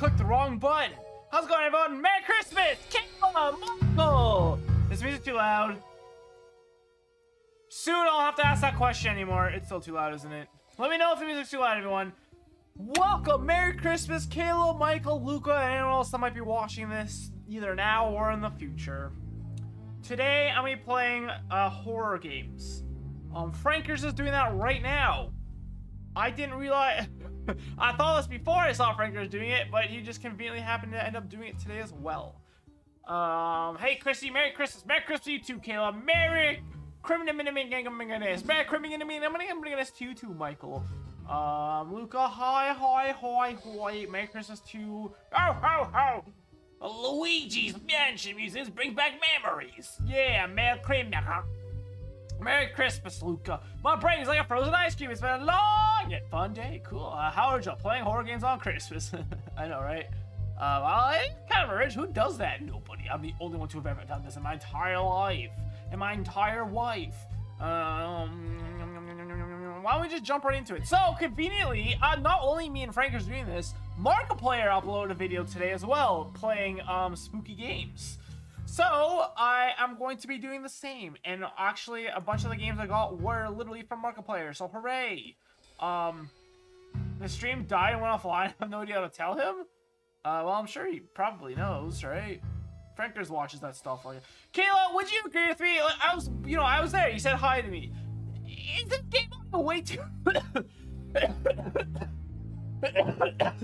clicked the wrong button. How's it going, everyone? Merry Christmas! Is music too loud? Soon I'll have to ask that question anymore. It's still too loud, isn't it? Let me know if the music's too loud, everyone. Welcome, Merry Christmas, Caleb, Michael, Luca, and anyone else that might be watching this either now or in the future. Today, I'm going to be playing horror games. Frankers is doing that right now. I didn't realize... I thought this before I saw Frankers doing it, but he just conveniently happened to end up doing it today as well. Hey, Chrissy, Merry Christmas. Merry Christmas to you too, Caleb. Merry... Merry Christmas to you too, Michael. Luca, hi. Merry Christmas to... Luigi's Mansion music brings back memories. Yeah, Merry Christmas. Merry Christmas, Luca. My brain is like a frozen ice cream. It's been a long yet fun day. Cool. How are y'all playing horror games on Christmas? I know, right? Well, it's kind of rich. Who does that? Nobody. I'm the only one to have ever done this in my entire life. And my entire wife. Why don't we just jump right into it? So, conveniently, not only me and Frankers doing this, Markiplier uploaded a video today as well, playing spooky games. So, I am going to be doing the same. And actually, a bunch of the games I got were literally from Markiplier, so hooray! The stream died and went offline. I have no idea how to tell him. Well, I'm sure he probably knows, right? Frankers watches that stuff like... Kayla, would you agree with me? I was there. You said hi to me. Is this game way too...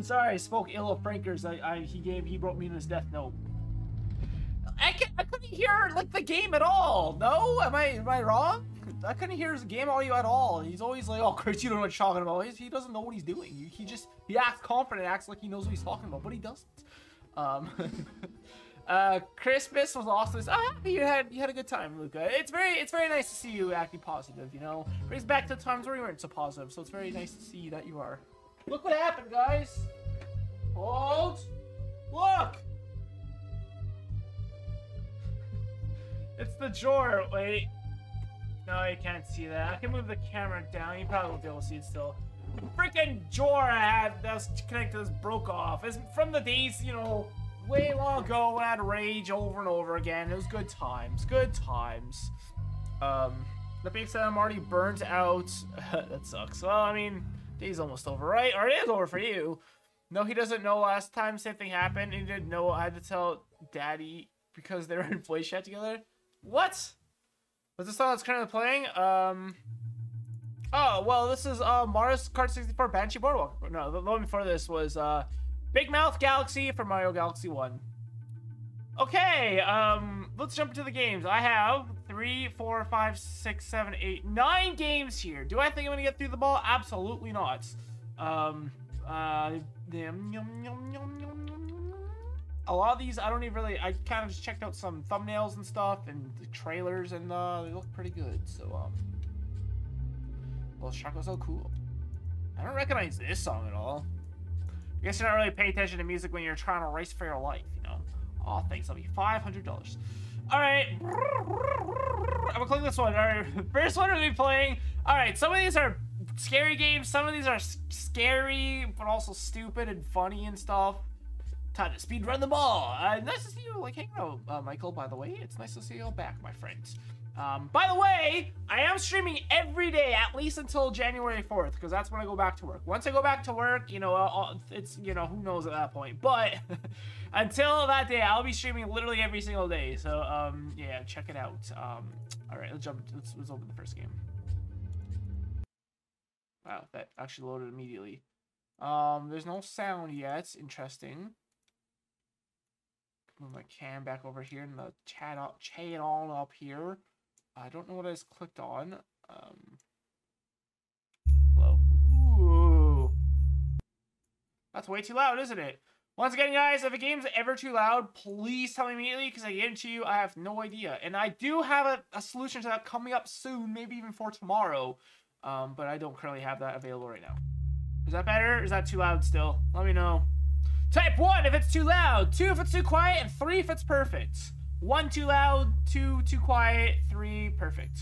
Sorry, I spoke ill of Frankers. He wrote me in his death note. I couldn't hear, like, the game at all. No? Am I wrong? I couldn't hear his game audio at all. He's always like, oh, Chris, you don't know what you're talking about. He doesn't know what he's doing. He acts confident, acts like he knows what he's talking about, but he doesn't. Christmas was awesome. Oh, you had a good time, Luca. It's very nice to see you acting positive, you know? Brings back to times where you weren't so positive, so it's very nice to see that you are. Look what happened, guys! Hold! Look! It's the drawer, wait. No, you can't see that. I can move the camera down, you probably won't be able to see it still. Freaking drawer I had that was connected to this broke off. It's from the days, you know, way long ago when I had rage over and over again. It was good times. Good times. That being said, I'm already burnt out. That sucks. Well, I mean, day's almost over, right? Or it is over for you. No, he doesn't know last time same thing happened. He didn't know I had to tell Daddy because they were in voice chat together. What? Was this song that's currently playing? Oh, well, this is Mario Kart 64 Banshee Boardwalk. No, the one before this was... Big Mouth Galaxy for Mario Galaxy 1. Okay, let's jump into the games. I have 9 games here. Do I think I'm gonna get through them all? Absolutely not. A lot of these I don't even really, I kind of just checked out some thumbnails and stuff and the trailers and they look pretty good, so well, Shaco's so cool. I don't recognize this song at all. I guess you're not really paying attention to music when you're trying to race for your life, you know? Oh, thanks. That'll be $500. All right. I'm gonna click this one. All right. First one we're gonna be playing. All right. Some of these are scary games. Some of these are scary, but also stupid and funny and stuff. Time to speed run the ball. Nice to see you, like, hanging out, Michael, by the way. It's nice to see you back, my friends. By the way, I am streaming every day, at least until January 4th, because that's when I go back to work. Once I go back to work, you know, it's, you know, who knows at that point. But until that day, I'll be streaming literally every single day. So, yeah, check it out. All right, let's open the first game. Wow, that actually loaded immediately. There's no sound yet. Interesting. Move my cam back over here and the chat on up here. I don't know what I just clicked on. Hello. Ooh. That's way too loud, isn't it? Once again, guys, if a game's ever too loud, please tell me immediately because I guarantee you I have no idea. And I do have a solution to that coming up soon, maybe even for tomorrow. But I don't currently have that available right now. Is that better? Is that too loud still? Let me know. Type 1 if it's too loud, 2 if it's too quiet, and 3 if it's perfect. 1 too loud, 2 too quiet, 3 perfect.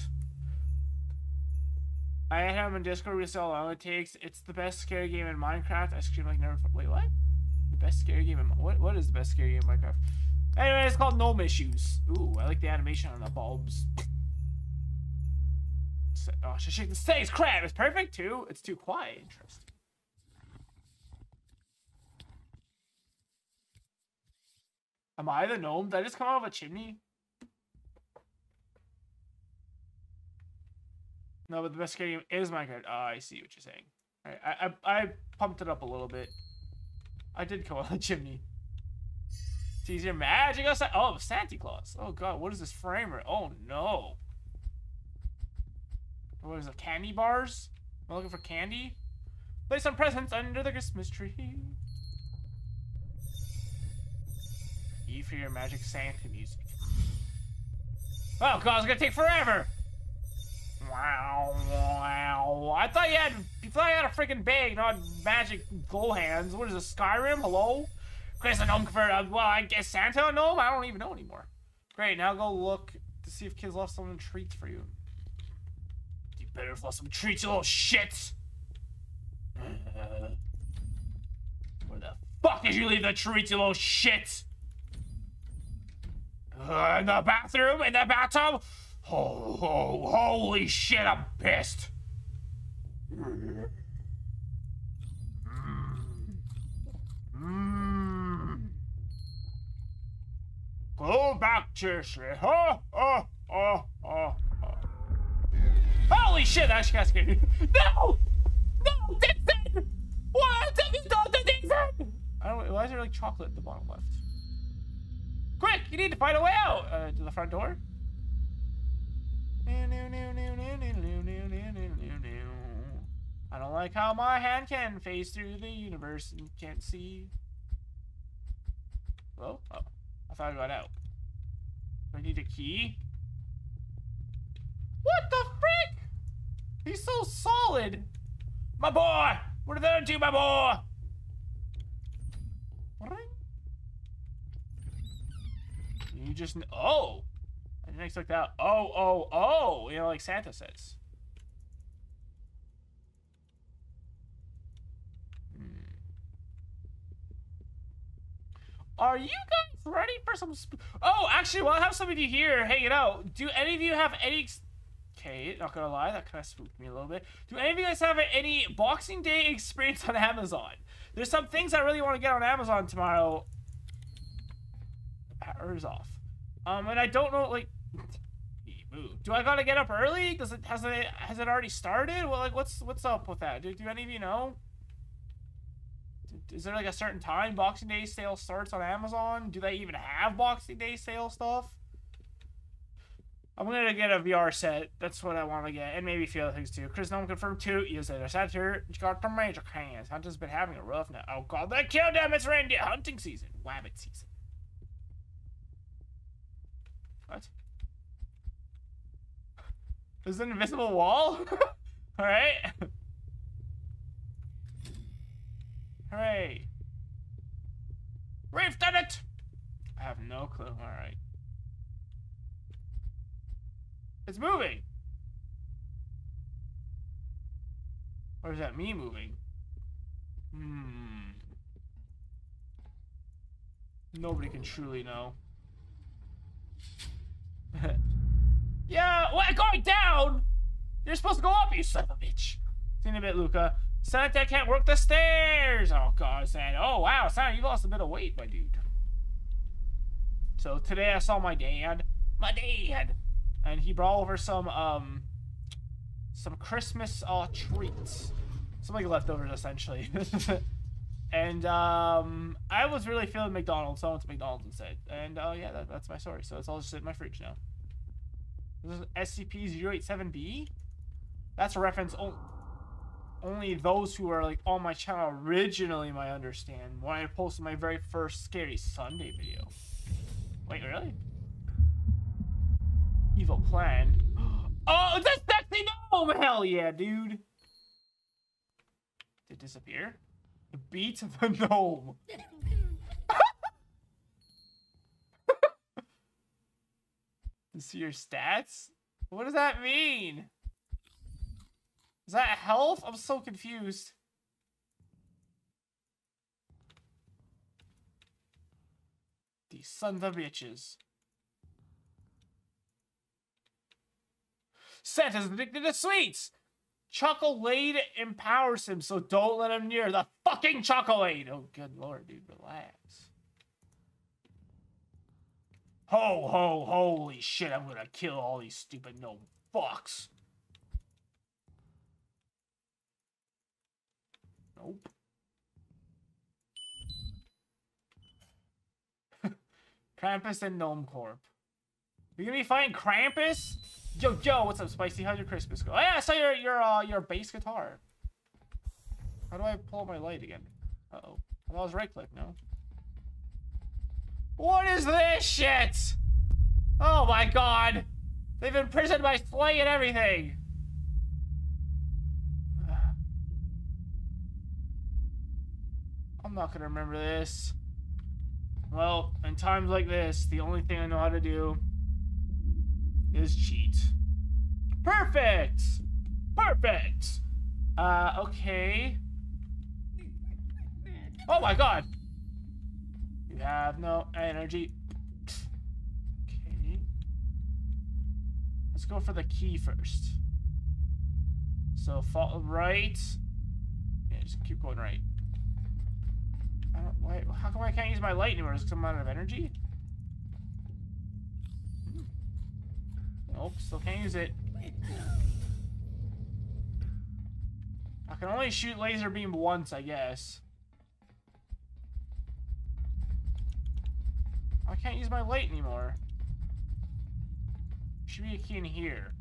I had him in Discord, we saw how long it takes. It's the best scary game in Minecraft. I scream like never. Wait, what? Best scary game in Minecraft. What is the best scary game in Minecraft? Anyway, it's called Gnome Issues. Ooh, I like the animation on the bulbs. So, oh, should I shake the stage? Crap, it's perfect too. It's too quiet. Interesting. Am I the gnome? Did I just come out of a chimney? No, but the best scary game is Minecraft. Oh, I see what you're saying. All right, I pumped it up a little bit. I did come out of the chimney. It's easier magic outside. Oh, Santa Claus. Oh God, what is this framer? Oh no. What is it? Candy bars? Am I looking for candy? Place some presents under the Christmas tree. E for your magic Santa music. Oh God, it's gonna take forever. Wow, wow. I thought you had a freaking bag, not magic glow hands. What is this, Skyrim? Hello? Chris and Uncle, well, I guess Santa? No, I don't even know anymore. Great, now go look to see if kids lost some treats for you. You better have lost some treats, you little shit. Where the fuck did you leave the treats, you little shit? In the bathroom? In the bathtub? Oh, oh, holy shit, I'm pissed. Go back to your shit. Oh, oh, oh, oh, oh. Holy shit, that actually got scared. No! No, Dixon! What? Don't do Dixon! I don't, why is there like chocolate at the bottom left? Quick, you need to find a way out! To the front door? I don't like how my hand can phase through the universe and can't see. Hello? Oh, I thought I got out. Do I need a key? What the frick? He's so solid. My boy! What are they gonna do, my boy? What? You just... Oh! I didn't expect that. Oh, oh, oh! You know, like Santa says. Are you guys ready for some... Oh, actually, well, I have some of you here hanging out. Do any of you have any... Okay, not gonna lie, that kind of spooked me a little bit. Do any of you guys have any Boxing Day experience on Amazon? There's some things I really want to get on Amazon tomorrow. Hours off. And I don't know, like... Do I gotta get up early? Does it... Has it already started? Well, like, what's up with that? Do any of you know? Is there like a certain time Boxing Day sale starts on Amazon? Do they even have Boxing Day sale stuff? I'm gonna get a VR set. That's what I want to get, and maybe a few other things too. Chris Nolan confirmed too. Yes, I sat here. You got the magic hands. Hunter's been having a rough night. Oh God, they killed him. It's reindeer hunting season. Wabbit season. What? There's an invisible wall. All right. Hooray! We've done it! I have no clue. Alright. It's moving! Or is that me moving? Hmm. Nobody can truly know. Yeah! What? Well, going down! You're supposed to go up, you son of a bitch! See you in a bit, Luca. Santa can't work the stairs! Oh God, Santa. Oh wow, Santa, you've lost a bit of weight, my dude. So today I saw my dad. My dad! And he brought over some Christmas treats. Some like leftovers, essentially. And I was really feeling McDonald's, so I went to McDonald's instead. And oh yeah, that's my story. So it's all just in my fridge now. This is SCP-087-B? That's a reference only. Only those who are like on my channel originally might understand why I posted my very first Scary Sunday video. Wait, really? Evil plan. Oh, that's sexy gnome! Hell yeah, dude. Did it disappear? Beat the gnome. You see your stats? What does that mean? Is that health? I'm so confused. These sons of bitches. Santa's addicted to sweets! Chocolade empowers him, so don't let him near the fucking chocolate! Oh, good lord, dude, relax. Ho, ho, holy shit, I'm gonna kill all these stupid no fucks. Nope. Krampus and Gnome Corp. You're gonna be fine, Krampus? Yo, yo, what's up, Spicy? How'd your Christmas go? Oh, yeah, I saw your bass guitar. How do I pull up my light again? Uh-oh. That was right-click, no? What is this shit? Oh, my God. They've imprisoned my sleigh and everything. I'm not gonna remember this. Well, in times like this, the only thing I know how to do is cheat. Perfect! Perfect! Okay. Oh my god! You have no energy. Okay. Let's go for the key first. So, fall right. Yeah, just keep going right. I don't, why, how come I can't use my light anymore? Is it some amount of energy? Nope, still can't use it. I can only shoot laser beam once, I guess. I can't use my light anymore. Should be a key in here.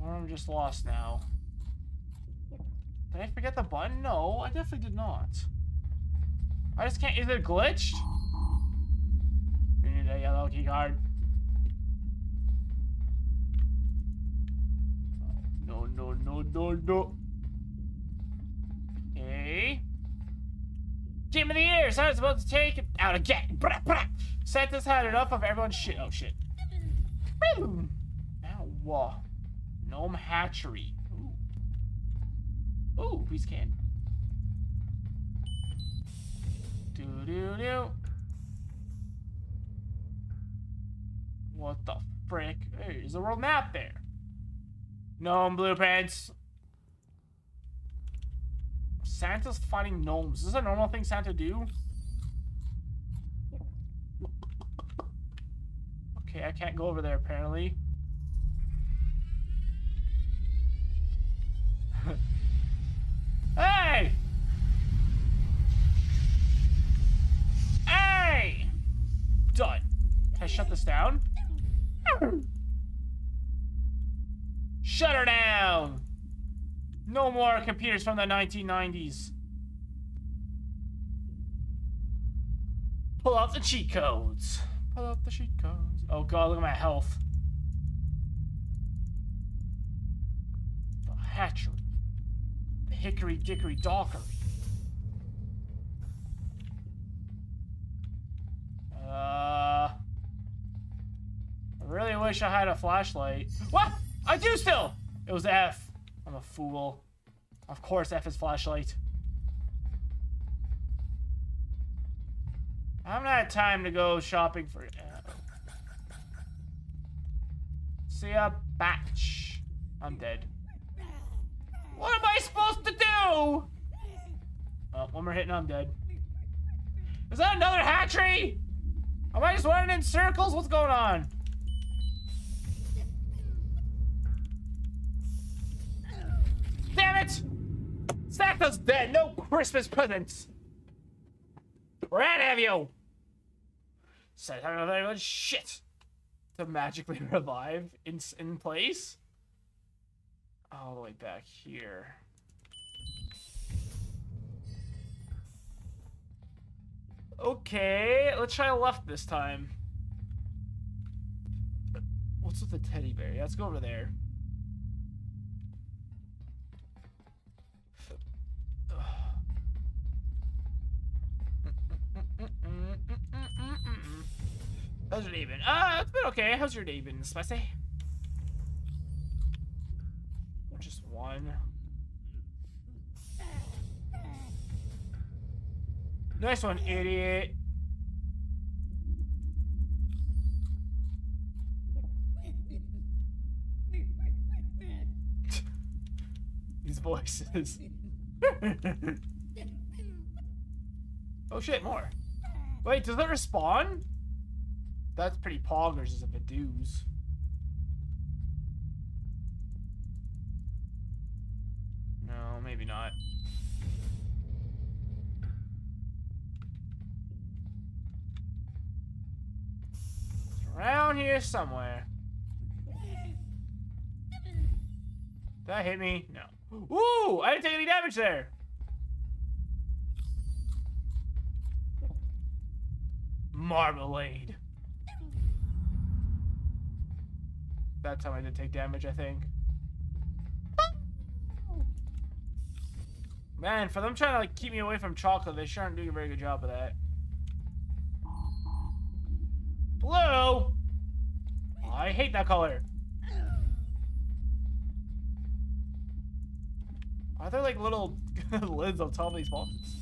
Or I'm just lost now. Did I forget the button? No, I definitely did not. I just can't. Is it glitched? You need a yellow key card. No, no, no, no, no. Okay. Jim in the ear. So I was about to take it out again. Santa's had enough of everyone's shit. Oh shit. Boom. Now what? Gnome hatchery. Ooh, we can. Do do do. What the frick? Hey, there's a world map there. Gnome blueprints. Santa's fighting gnomes. Is this a normal thing Santa do? Okay, I can't go over there apparently. Hey! Hey! Done. Can I shut this down? Shut her down! No more computers from the 1990s. Pull out the cheat codes. Pull out the cheat codes. Oh god, look at my health. The hatchery. Hickory dickory dockery. I really wish I had a flashlight. What? I do still! It was F. I'm a fool. Of course F is flashlight. I haven't had time to go shopping for... See ya, batch. I'm dead. What am I supposed to do? Oh, one more hit and I'm dead. Is that another hatchery? Am I just running in circles? What's going on? Damn it! Santa's dead. No Christmas presents. Rat have you? Said I don't know that much shit to magically revive in place. All the way back here. Okay, let's try left this time. What's with the teddy bear? Yeah, let's go over there. How's your day been? It's been okay. How's your day been, Spicy? Just one. Nice one, idiot. These voices. Oh shit, more. Wait, does that respawn? That's pretty poggers if it does. No, maybe not. It's around here somewhere. Did that hit me? No. Ooh! I didn't take any damage there! Marmalade. That time I didn't take damage, I think. Man, for them trying to like keep me away from chocolate, they sure aren't doing a very good job of that. Blue! I hate that color. Are there like little lids on top of these boxes?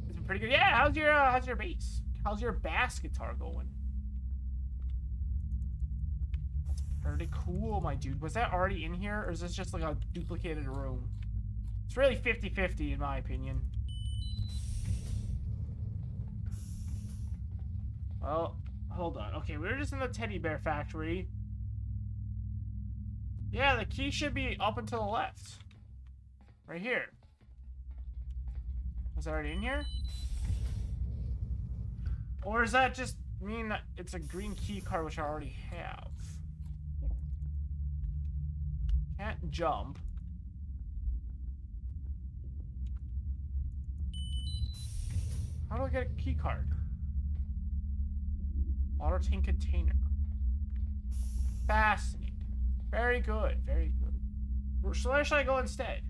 It's been pretty good. Yeah, how's your bass? How's your bass guitar going? That's pretty cool, my dude. Was that already in here, or is this just like a duplicated room? It's really 50-50 in my opinion. Well, hold on. Okay, we were just in the teddy bear factory. Yeah, the key should be up and to the left. Right here. Was that already in here? Or does that just mean that it's a green key card which I already have? Can't jump. How do I get a key card? Water tank container. Fascinating. Very good, very good. So where should I go instead?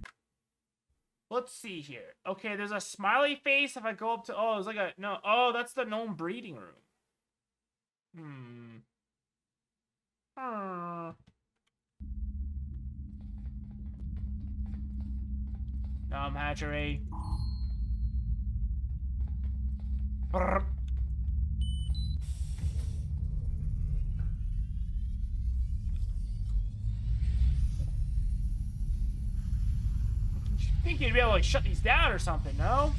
Let's see here. Okay, there's a smiley face if I go up to... Oh, it's like a... No. Oh, that's the gnome breeding room. Hmm. Gnome hatchery. Brr. I think you'd be able to like, shut these down or something, no?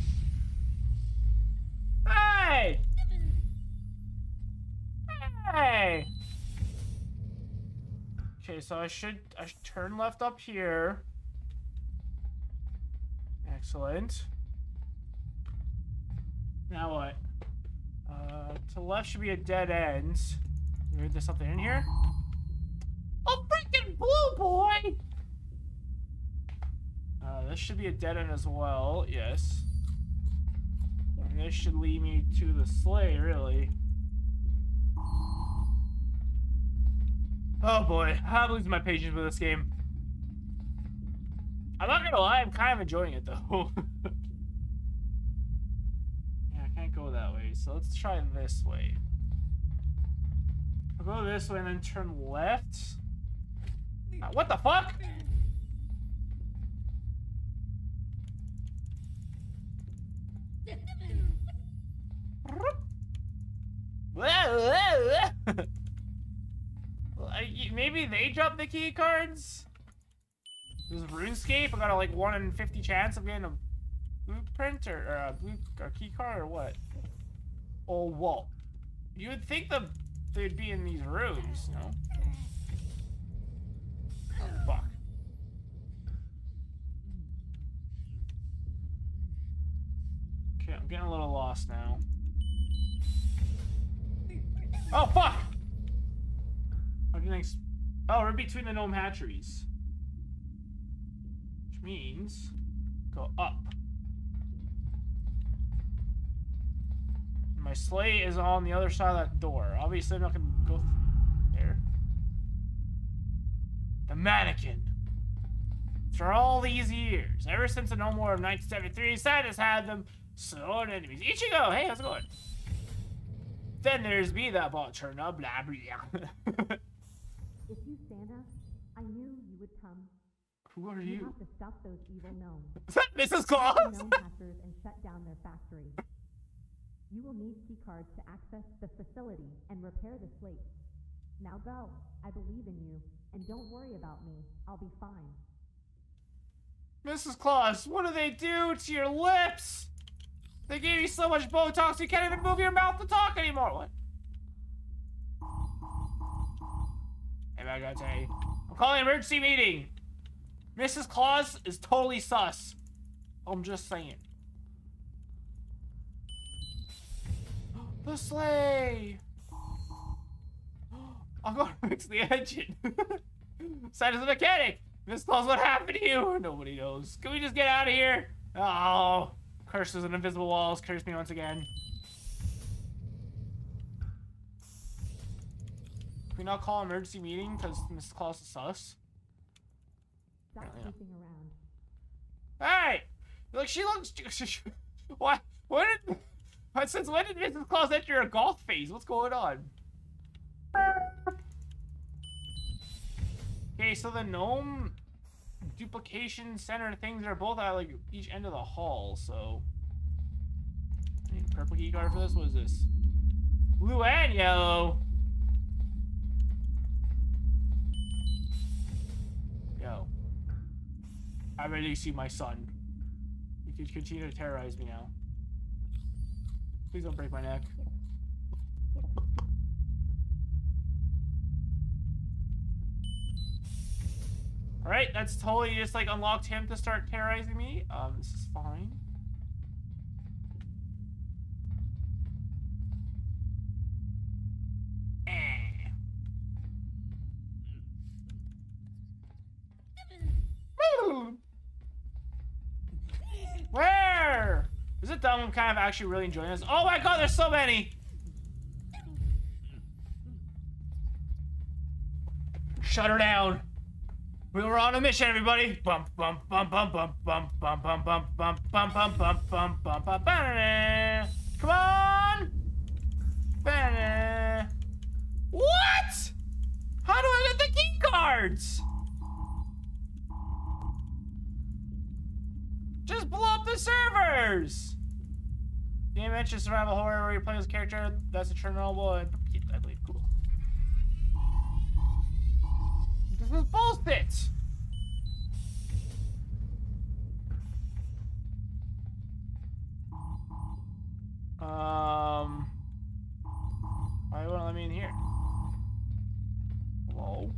Hey! Hey! Okay, so I should turn left up here. Excellent. Now what? To the left should be a dead end. There's something in here? A freaking blue boy! This should be a dead end as well, yes. And this should lead me to the sleigh, really. Oh boy, I'm losing my patience with this game. I'm not gonna lie, I'm kind of enjoying it though. Yeah, I can't go that way, so let's try this way. I'll go this way and then turn left. What the fuck? Maybe they dropped the key cards? This is RuneScape. I got a like 1 in 50 chance of getting a blueprint or a blue or key card or what? Oh, whoa. You would think they'd be in these rooms, no? Oh, fuck. Okay, I'm getting a little lost now. Oh, fuck! Oh, we're between the gnome hatcheries. Which means... go up. My sleigh is on the other side of that door. Obviously, I'm not gonna go there. The mannequin. After all these years, ever since the Gnome War of 1973, Santa's had them slaughtered enemies. Ichigo! Hey, how's it going? Then there's me that bought Chernobyl. Blah, blah. If you, Santa, I knew you would come. Who are you? You have to stop those evil gnomes. Is that Mrs. Claus? Gnome hackers and shut down their factory. You will need keycards to access the facility and repair the slate. Now go. I believe in you. And don't worry about me. I'll be fine. Mrs. Claus, what do they do to your lips? They gave you so much Botox you can't even move your mouth to talk anymore. What? Hey, I gotta tell you. I'm calling an emergency meeting. Mrs. Claus is totally sus. I'm just saying. The sleigh! I'm gonna fix the engine. Side of the mechanic! Mrs. Claus, what happened to you? Nobody knows. Can we just get out of here? Oh, curses and invisible walls curse me once again. Can we not call an emergency meeting because Mrs. Claus is sus? Stop creeping around. Alright! Look, she looks... What? What did... Since when did Mrs. Claus enter a golf phase? What's going on? Okay, so the gnome duplication center things are both at like each end of the hall, so I need a purple key card for this. What is this? Blue and yellow. Yo. I'm ready to see my son. You could continue to terrorize me now. Please don't break my neck. Alright, that's totally just like unlocked him to start terrorizing me. This is fine. Where? Is it that I'm kind of actually really enjoying this? Oh my god, there's so many! Shut her down. We were on a mission, everybody. Bump bump bump bump bump bump bump bump bump bump bump bump bump bump bump bump. Come on! What? How do I get the key cards? Just blow up the servers! The adventure survival horror where you play this character, that's a Chernobyl, and I believe cool. This is bullshit! Why won't let me in here? Hello?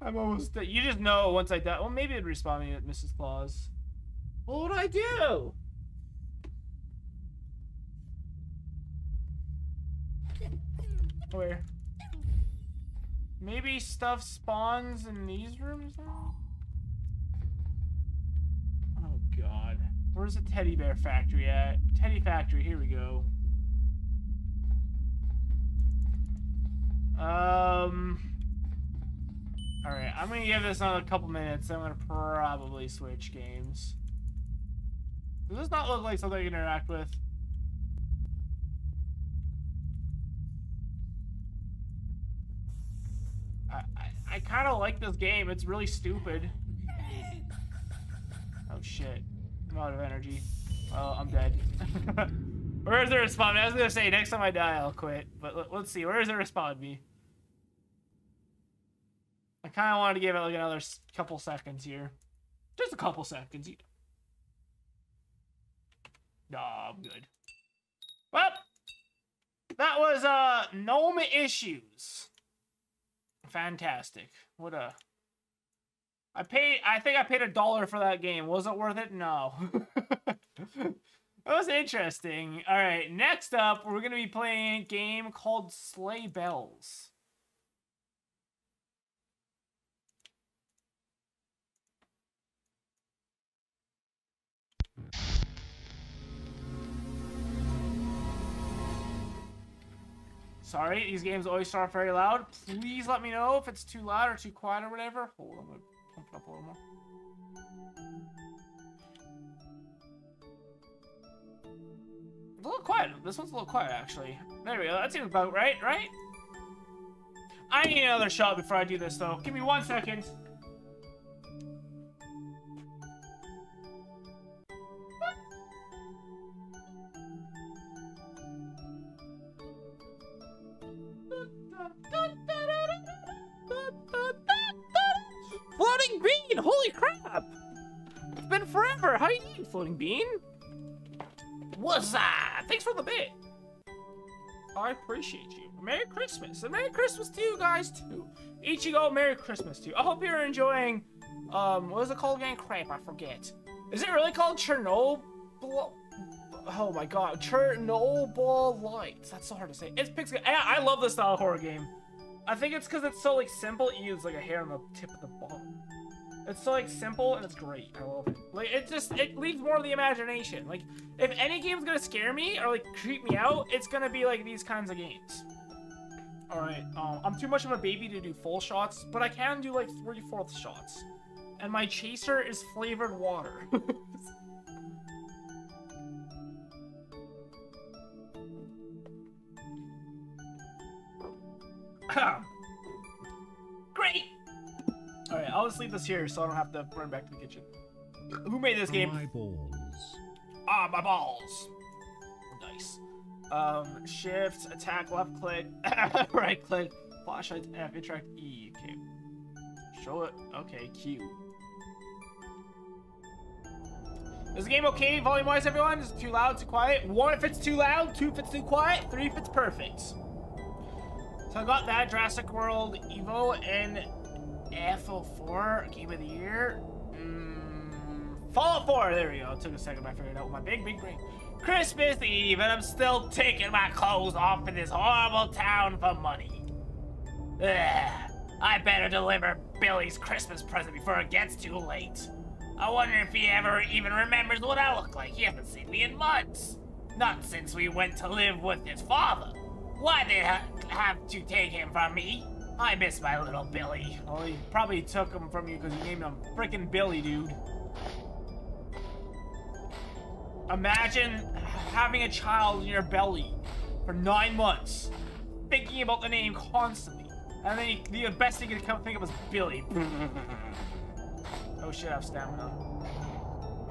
I'm almost dead. You just know once I die. Well, maybe it'd respawn me at Mrs. Claus. What would I do? Where? Maybe stuff spawns in these rooms now? Oh, God. Where's the teddy bear factory at? Teddy factory. Here we go. Alright, I'm gonna give this another couple minutes. I'm gonna probably switch games. Does this not look like something I can interact with? I kind of like this game. It's really stupid. Oh shit. I'm out of energy. Oh, I'm dead. Where is the respawn? I was gonna say next time I die I'll quit. But let's see. Where is it respawn me? I kind of wanted to give it like another couple seconds here. Just a couple seconds. Nah, I'm good. Well, that was Gnome Issues. Fantastic. What a... I think I paid $1 for that game. Was it worth it? No. That was interesting. All right, next up, we're going to be playing a game called Slay Bells. Sorry, these games always start very loud. Please let me know if it's too loud or too quiet or whatever. Hold on, I'm gonna pump it up a little more. It's a little quiet. This one's a little quiet, actually. There we go. That seems about right, right? I need another shot before I do this, though. Give me 1 second. been forever. How are you, Floating Bean? What's that? Thanks for the bit. I appreciate you. Merry Christmas. And Merry Christmas to you guys, too. Ichigo, Merry Christmas to you. I hope you're enjoying, what is it called again? Crap, I forget. Is it really called Chernobyl? Oh my god, Chernobyl Lights. That's so hard to say. It's Pixel. I love this style of horror game. I think it's because it's so, like, simple. It uses, like, a hair on the tip of the bottom. It's so, like, simple, and it's great. I love it. Like, it just, it leaves more of the imagination. Like, if any game's gonna scare me or, like, creep me out, it's gonna be, like, these kinds of games. Alright, I'm too much of a baby to do full shots, but I can do, like, 3/4 shots. And my chaser is flavored water. Great! Alright, I'll just leave this here so I don't have to run back to the kitchen. Who made this game? My balls. Ah, my balls. Nice. Shift, attack, left click, right click, flashlight, F, attract, E. Okay. Show it. Okay, Q. Is the game okay volume-wise, everyone? Is it too loud, too quiet? 1 if it's too loud, 2 if it's too quiet, 3 if it's perfect. So I got that, Jurassic World Evo, and F04, Game of the Year. Fallout 4, there we go. It took a second, but I figured out my big brain. Christmas Eve, and I'm still taking my clothes off in this horrible town for money. Ugh, I better deliver Billy's Christmas present before it gets too late. I wonder if he ever even remembers what I look like. He hasn't seen me in months. Not since we went to live with his father. Why did they have to take him from me? I miss my little Billy. Well, he probably took him from you because you named him frickin' Billy, dude. Imagine having a child in your belly for 9 months, thinking about the name constantly, and then the best thing you can think of is Billy. Oh shit, I have stamina.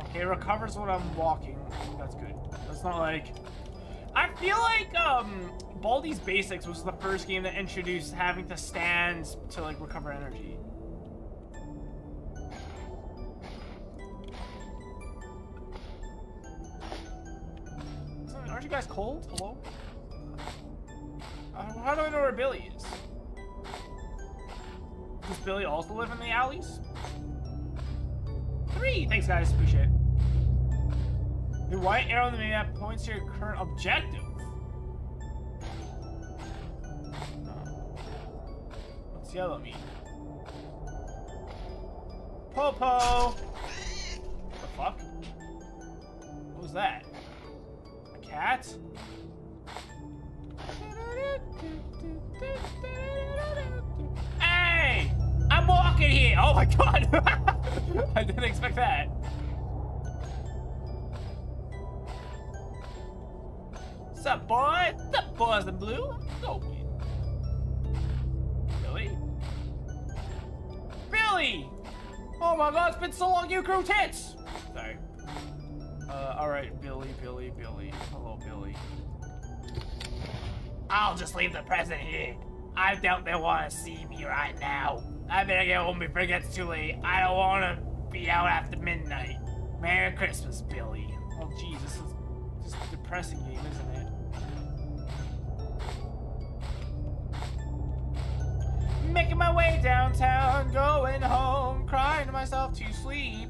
Okay, recovers when I'm walking. That's good. That's not like... I feel like, Baldi's Basics was the first game that introduced having to stand to, like, recover energy. Aren't you guys cold? Hello? How do I know where Billy is? Does Billy also live in the alleys? 3! Thanks, guys. Appreciate it. The white arrow on the map points to your current objective. What's yellow mean? Popo! What the fuck? What was that? A cat? Hey! I'm walking here! Oh my god! I didn't expect that. What's up, boy? What's up, boys in blue? Go get Billy. Billy! Oh my god, it's been so long you grew tits! Sorry. Alright, Billy. Hello, Billy. I'll just leave the present here. I doubt they want to see me right now. I better get home before it gets too late. I don't want to be out after midnight. Merry Christmas, Billy. Oh, Jesus, this is a depressing game, isn't it? Making my way downtown, going home, crying to myself to sleep.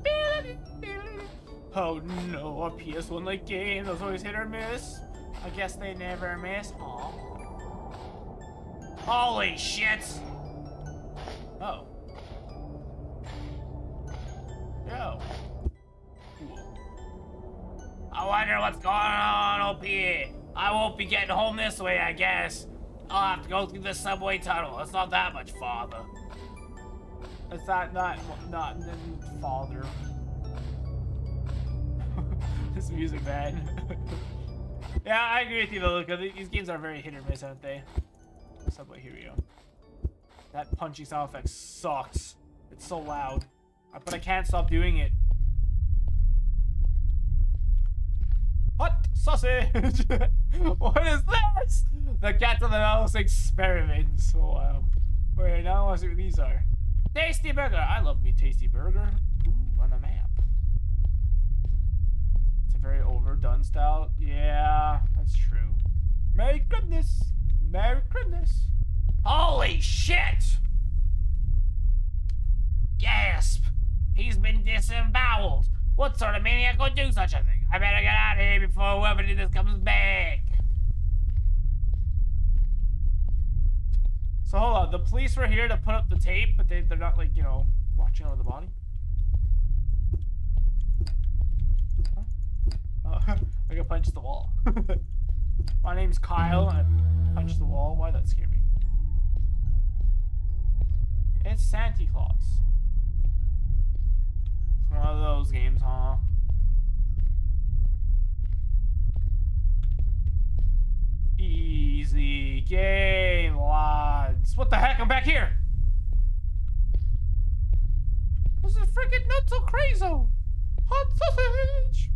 Oh no, a PS1 like game, those always hit or miss. I guess they never miss. Aww. Holy shit! Oh. Yo. Cool. I wonder what's going on up here. I won't be getting home this way, I guess. I'll have to go through the subway tunnel. It's not that much farther. It's not farther. This music bad. Yeah, I agree with you though, Luca. These games are very hit or miss, aren't they? Subway, here we go. That punchy sound effect sucks. It's so loud. But I can't stop doing it. Hot sausage! What is this? The cat of the mouse experiments. Oh, wow. Wait, now I want to see what these are. Tasty burger! I love me tasty burger. Ooh, on a map. a very overdone style. Yeah, that's true. Merry Christmas! Merry Christmas! Holy shit! Gasp! He's been disemboweled! What sort of maniac would do such a thing? I better get out of here before whoever did this comes back! So hold on, the police were here to put up the tape, but they're not, like, you know, watching over the body? Huh? I gotta punch the wall. My name's Kyle, and I punched the wall. Why'd that scare me? It's Santa Claus. It's one of those games, huh? Easy game, lads. What the heck? I'm back here. This is freaking nuts so crazy. Hot sausage.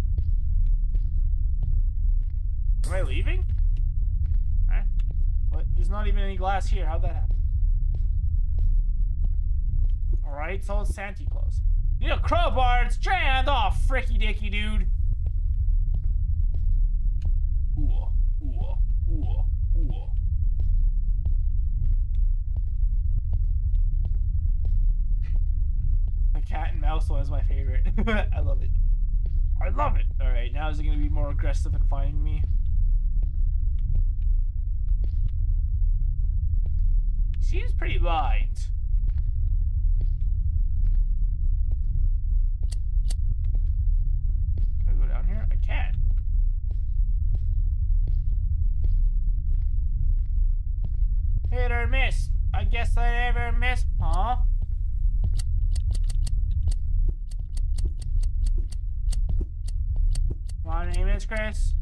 Am I leaving? Huh? What? There's not even any glass here. How'd that happen? Alright, so it's Santa Claus. You know, crowbar, it's jammed off, oh, fricky dicky dude. Cat and mouse was my favorite. I love it. I love it. All right, now is it going to be more aggressive in finding me? Seems pretty blind. Can I go down here? I can. Hit or miss. I guess I never missed, huh? My name is Chris,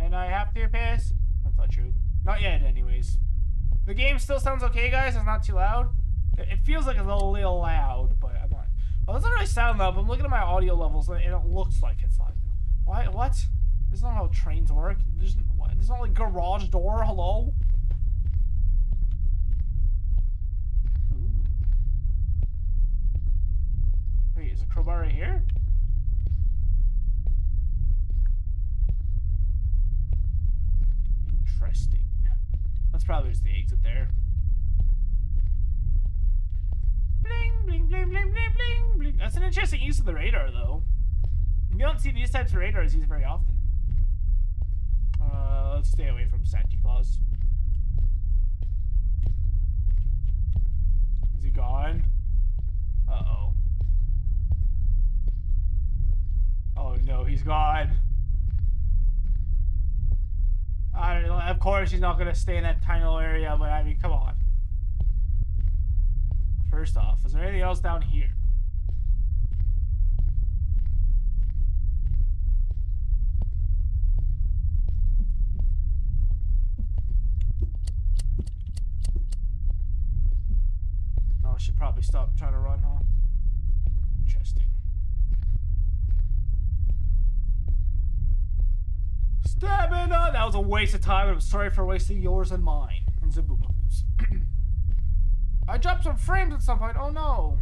and I have to piss. That's not true. Not yet, anyways. The game still sounds okay, guys. It's not too loud. It feels like it's a little loud, but I'm not. Well, it doesn't really sound loud, but I'm looking at my audio levels, and it looks like it's loud. Why? What? This is not how trains work. There's not like garage door. Hello? Ooh. Wait, is a crowbar right here? Interesting. That's probably just the exit there. Bling, bling, bling, bling, bling, bling, bling. That's an interesting use of the radar, though. You don't see these types of radars used very often. Let's stay away from Santa Claus. Is he gone? Uh-oh. Oh, no, he's gone. Of course, he's not going to stay in that tiny little area, but I mean, come on. First off, is there anything else down here? Oh, I should probably stop trying to run, huh? Interesting. Stamina! That was a waste of time, and I'm sorry for wasting yours and mine. And Zaboobaboo's. I dropped some frames at some point. Oh no!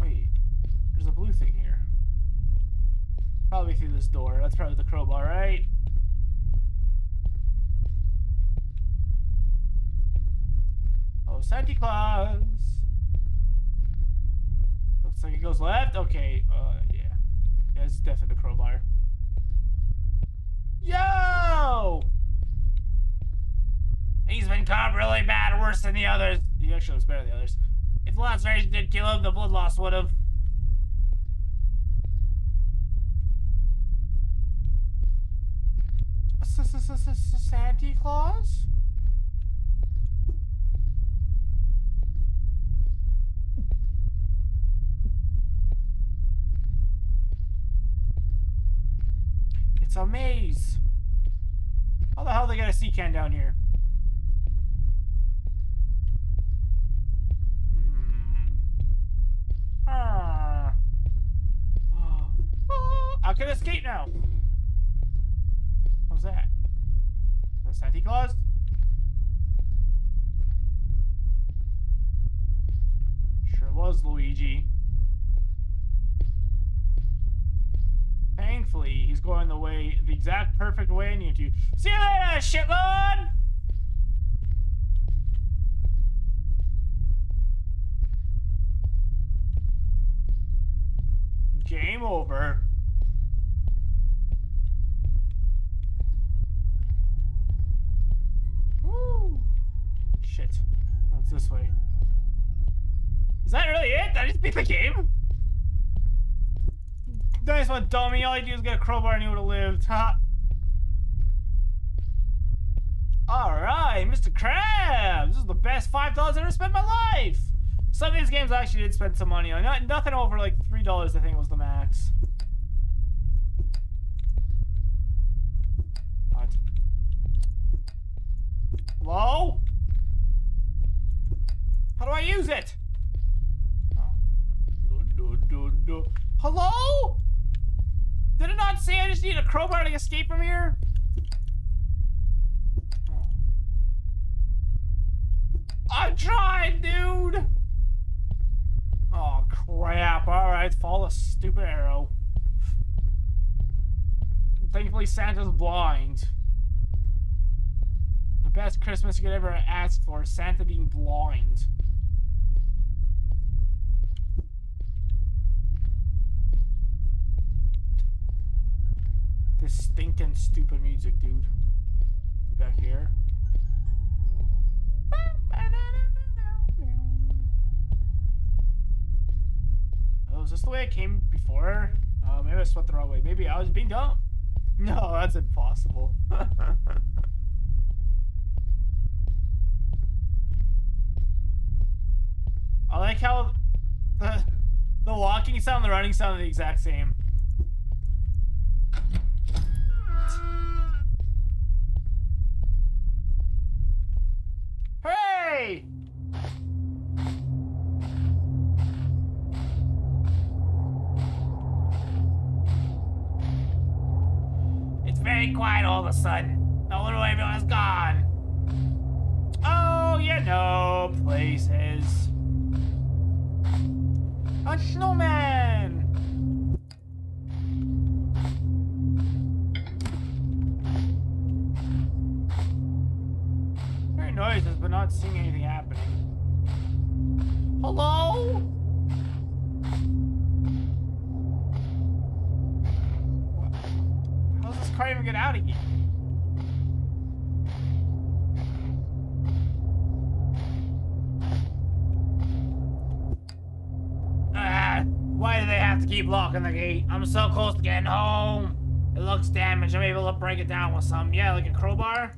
Wait. There's a blue thing here. Probably through this door. That's probably the crowbar, right? Oh, Santa Claus! Looks like it goes left. Okay, yeah. Yeah, it's definitely the crowbar. Yo! He's been caught really bad, worse than the others. He actually looks better than the others. If the laceration did kill him, the blood loss would have. Santa Claus? It's a maze. How the hell they got a sea can down here? I can escape now. What was that? Was that Santa Claus? It was Luigi. Thankfully, he's going the way, the exact perfect way I need to. See you later, shitlord! Game over. Woo! Shit. That's this way. Is that really it? That just beat the game? Nice one, dummy. All you do is get a crowbar and you would have lived. Ha! Alright, Mr. Krabs! This is the best $5 I've ever spent in my life! Some of these games I actually did spend some money on. Nothing over like $3, I think was the max. What? Hello? How do I use it? Oh. Hello? Did it not say I just need a crowbar to escape from here? Oh. I tried, dude! Oh, crap. Alright, follow a stupid arrow. Thankfully, Santa's blind. The best Christmas you could ever ask for is Santa being blind. This stinking stupid music, dude. Back here. Oh, is this the way I came before? Maybe I swept the wrong way. Maybe I was being dumb. No, that's impossible. I like how the walking sound and the running sound are the exact same. Hooray! Very quiet all of a sudden. The little everyone is gone. Oh, you know places. A snowman. Very noises, but not seeing anything happening. Hello? I can't even get out of here. Why do they have to keep locking the gate? I'm so close to getting home. It looks damaged. I'm able to break it down with something. Yeah, like a crowbar.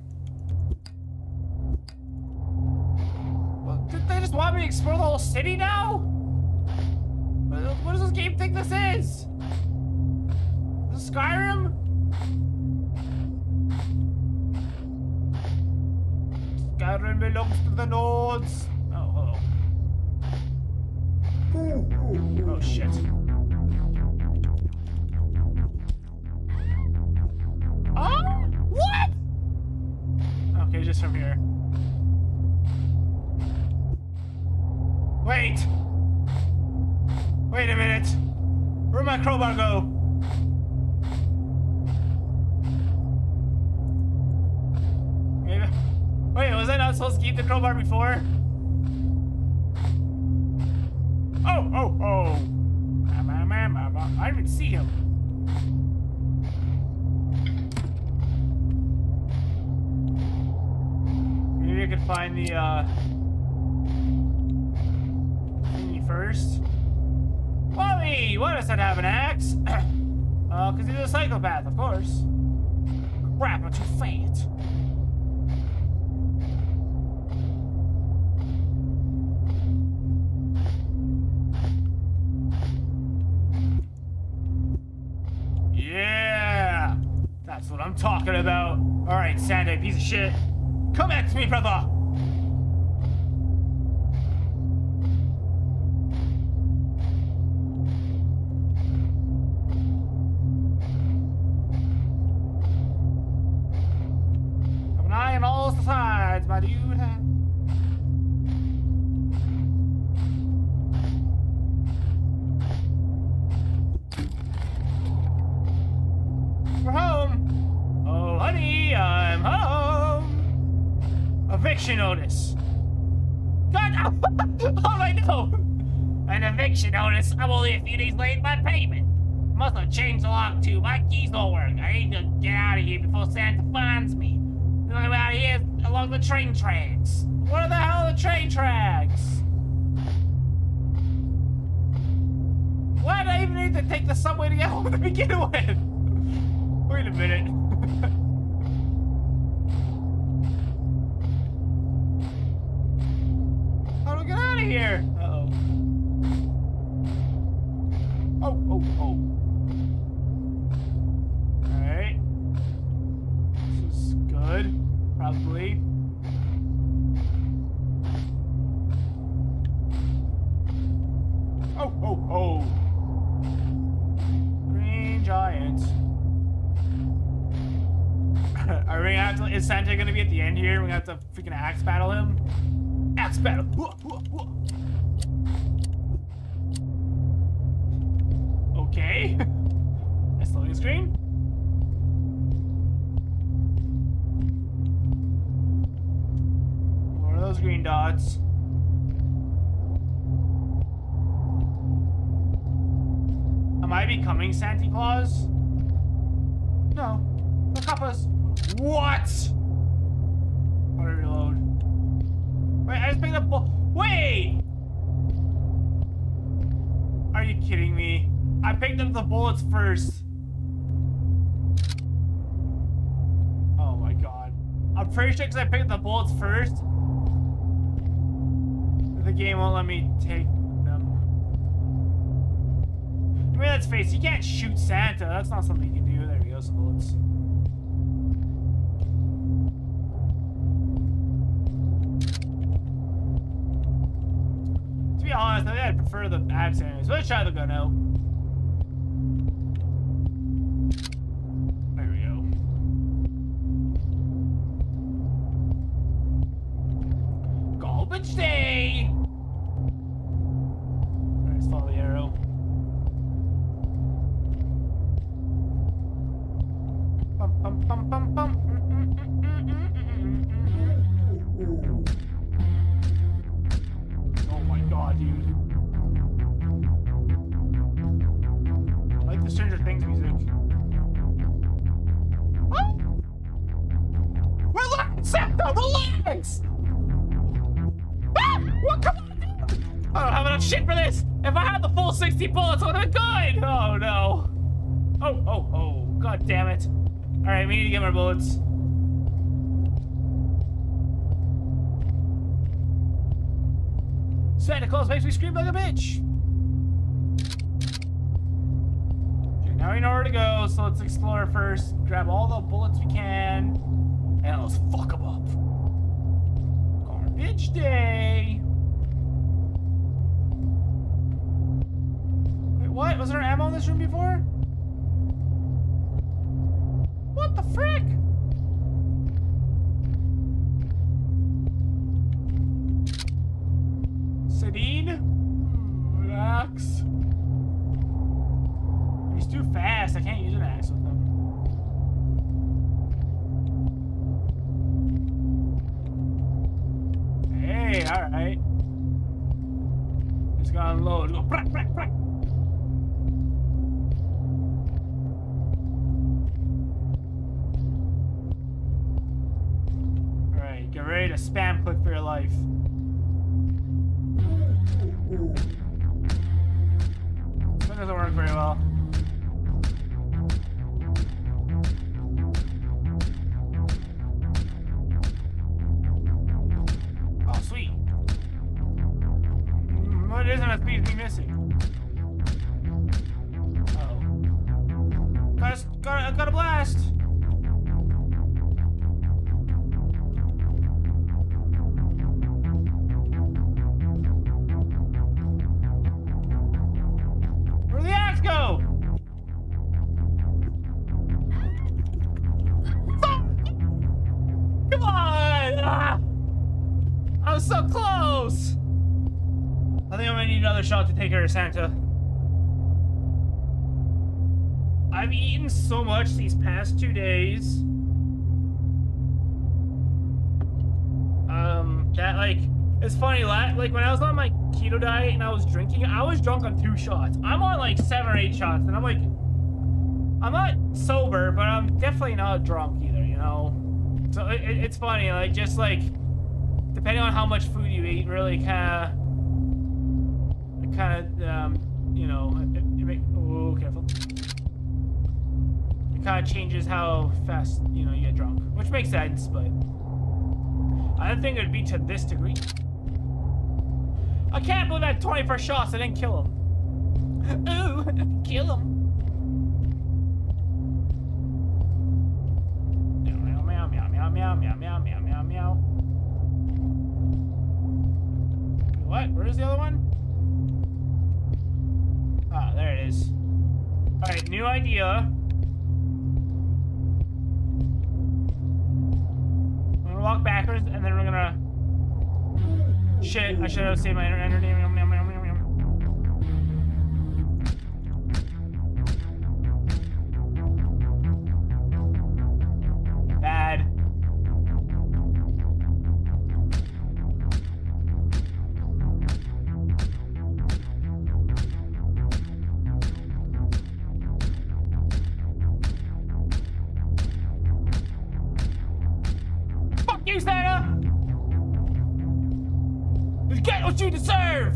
Well, did they just want me to explore the whole city now? What does this game think this is? Is this Skyrim? Skyrim belongs to the Nords. Oh, hello. Oh, shit. Oh, what? Okay, just from here. Wait. Wait a minute. Where'd my crowbar go? Wait, was I not supposed to keep the crowbar before? Oh, oh, oh. I didn't even see him. Maybe I could find the, thingy first. Wally! Why does that have an axe? Because he's a psychopath, of course. Crap, I'm too fat. That's what I'm talking about. All right, Santa, piece of shit. Come back to me, brother. I'm an eye on all sides, my dude. eviction notice. God, oh, I know. An eviction notice. I'm only a few days late in my payment. Must have changed the lock too. My keys don't work. I need to get out of here before Santa finds me. The only way out of here is along the train tracks. What the hell are the train tracks? Why did I even need to take the subway to get home to begin with? Wait a minute. How do we get out of here? Uh-oh. Oh, oh, oh. Alright. This is good. Probably. Oh, oh, oh. Green giant. Are we gonna have to, is Santa gonna be at the end here? We're gonna have to freaking axe battle him? Axe battle! Okay. That's the loading screen. What are those green dots? Am I becoming Santa Claus? No. The coppers. What? How do I reload? Wait, I just picked up. Wait! Are you kidding me? I picked up the bullets first. Oh my god. I'm pretty sure because I picked up the bullets first, the game won't let me take. I mean, let's face it, you can't shoot Santa. That's not something you can do. There we go, some bullets. To be honest, I think I'd prefer the axe anyways. Let's try the gun out. There we go. Garbage day! Alright, let's follow the arrow. Oh my god, dude. I like the Stranger Things music. What? Relax, Santa, relax! Ah! What? Come on, dude! I don't have enough shit for this! If I had the full 60 bullets, I would have been good! Oh no. Oh, oh, oh. God damn it. Alright, we need to get more bullets. Santa Claus makes me scream like a bitch! Okay, now we know where to go, so let's explore first. Grab all the bullets we can. And let's fuck them up. Garbage day! Wait, what? Was there ammo in this room before? What the frick? Sedine? Relax. He's too fast. I can't use an axe with him. Hey, alright. Just gotta unload. Go brack, brack, brack. Get ready to spam click for your life. That doesn't work very well. Oh, sweet. What isn't a speed we missing? Uh-oh. Got a blast! Go! Come on! Ah! I was so close! I think I'm gonna need another shot to take care of Santa. I've eaten so much these past 2 days. that, like, it's funny, like, when I was on my keto diet and I was drinking, I was drunk on 2 shots. I'm on, like, 7 or 8 shots, and I'm like, I'm not sober, but I'm definitely not drunk either, you know? So it's funny, like, just, like, depending on how much food you eat, really kind of, you know, oh, careful. It kind of changes how fast, you know, you get drunk, which makes sense, but I didn't think it would be to this degree. I can't believe I had 24 shots. I didn't kill him. Ooh, kill him. Meow, meow, meow, meow, meow, meow, meow, meow, meow, meow. What? Where is the other one? Ah, there it is. Alright, new idea. I'm gonna walk backwards and then we're gonna... Shit, I should have saved my energy. Bad. You deserve!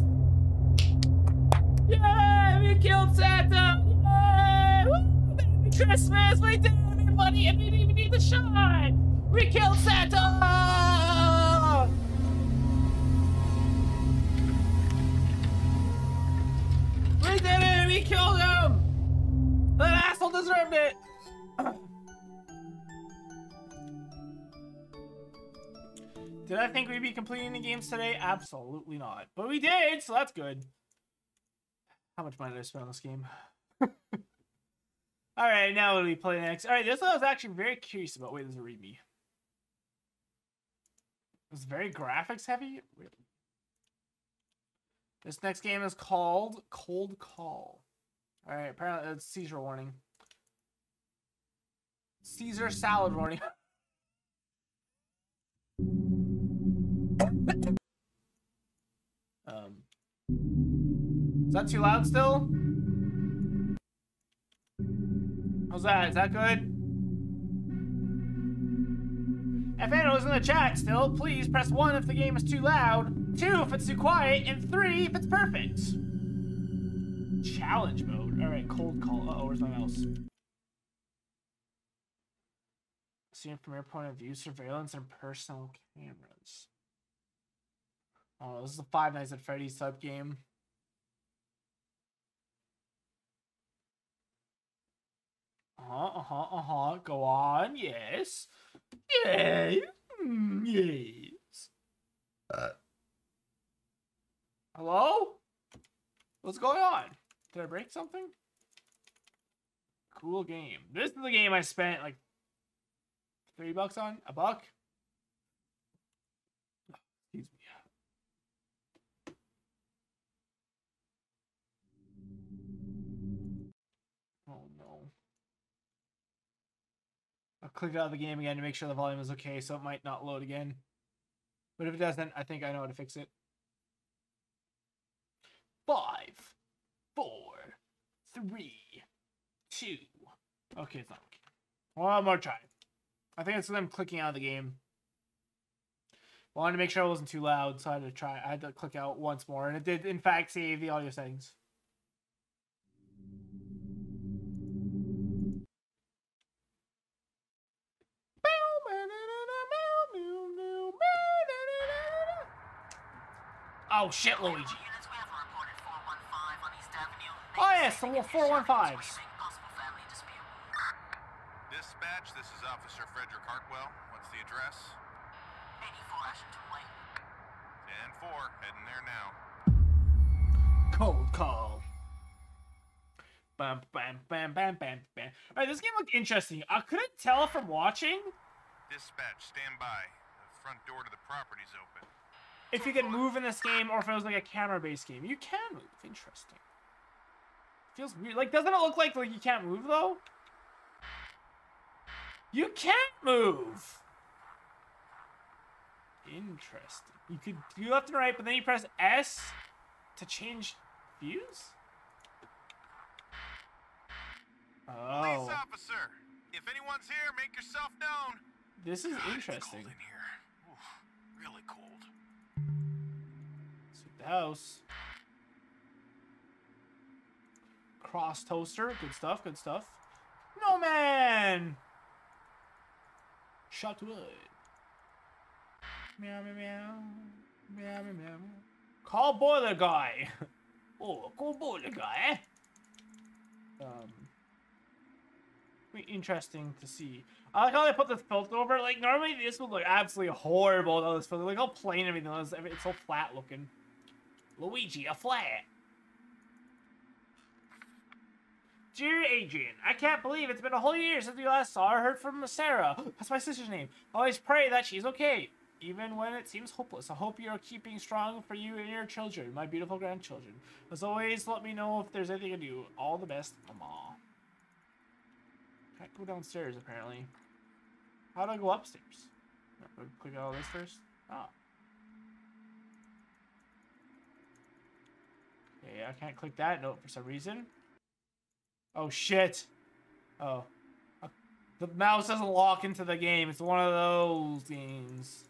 Yeah, we killed Santa! Yeah! Woo! Merry Christmas! We did it, everybody! And we didn't even need the shot! We killed Santa! We did it! We killed him! That asshole deserved it! Did I think we'd be completing the games today? Absolutely not. But we did, so that's good. How much money did I spend on this game? Alright, now what do we play next? Alright, this one I was actually very curious about. Wait, this is a readme. It was very graphics heavy? Really? This next game is called Cold Call. Alright, apparently it's Caesar warning. Caesar salad warning. Is that too loud still? How's that? Is that good? If anyone's in the chat still, please press 1 if the game is too loud, 2 if it's too quiet, and 3 if it's perfect. Challenge mode. Alright, Cold Call. Uh-oh, where's my mouse? Seen from your point of view, surveillance, and personal cameras. Oh, this is the Five Nights at Freddy's sub game. Go on. Yes. Yeah. Yes. Hello? What's going on? Did I break something? Cool game. This is the game I spent like $3 on. $1? Click out of the game again to make sure the volume is okay, so it might not load again. But if it doesn't, I think I know how to fix it. 5, 4, 3, 2. Okay, it's not okay. One more try. I think it's them clicking out of the game. I wanted to make sure I wasn't too loud, so I had to try. I had to click out once more, and it did, in fact, save the audio settings. Oh shit, Luigi. Oh yes, the 415s. Dispatch, this is Officer Frederick Hartwell. What's the address? 84 Ashington Way. 10-4, heading there now. Cold Call. Bam, bam, bam, bam, bam, bam. Alright, this game looked interesting. I couldn't tell from watching. Dispatch, stand by. The front door to the property's open. If you can move in this game, or if it was like a camera-based game. You can move. Interesting. Feels weird. Like, doesn't it look like you can't move, though? You can't move! Interesting. You could do left and right, but then you press S to change views? Oh. Police officer, if anyone's here, make yourself known. This is interesting. It's cold in here. Oof, really cold. Sweep the house. Cross toaster. Good stuff, good stuff. No man! Shut wood. Meow, meow, meow. Meow, meow, meow. Call boiler guy. Oh, call boiler guy. Interesting to see. I like how they put this filter over it. Like, normally this would look absolutely horrible without this filter. Like, how plain everything is. It's so flat looking. Luigi, a flat. Dear Adrian, I can't believe it's been a whole year since we last saw or heard from Sarah. That's my sister's name. I always pray that she's okay, even when it seems hopeless. I hope you're keeping strong for you and your children, my beautiful grandchildren. As always, let me know if there's anything to do. All the best, Mama. Can't go downstairs, apparently. How do I go upstairs? Click all this first. Ah. Okay, I can't click that note for some reason. Oh, shit. Oh. The mouse doesn't lock into the game. It's one of those games.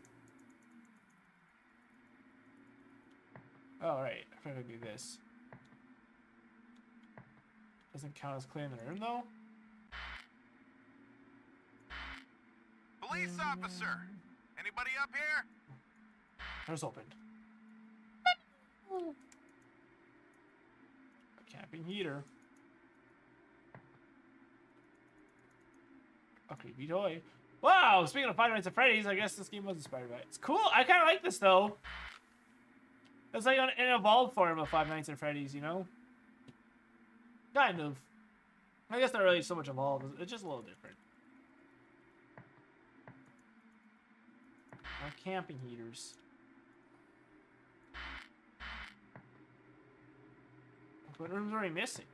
Oh, right. I'm gonna do this. Doesn't count as cleaning the room, though. Police officer! Anybody up here? Door's opened. A camping heater. A creepy toy. Wow! Speaking of Five Nights at Freddy's, I guess this game was inspired by it. It's cool! I kind of like this, though. It's like an evolved form of Five Nights at Freddy's, you know? Kind of. I guess not really so much evolved. It's just a little different. Our camping heaters. What rooms are we missing?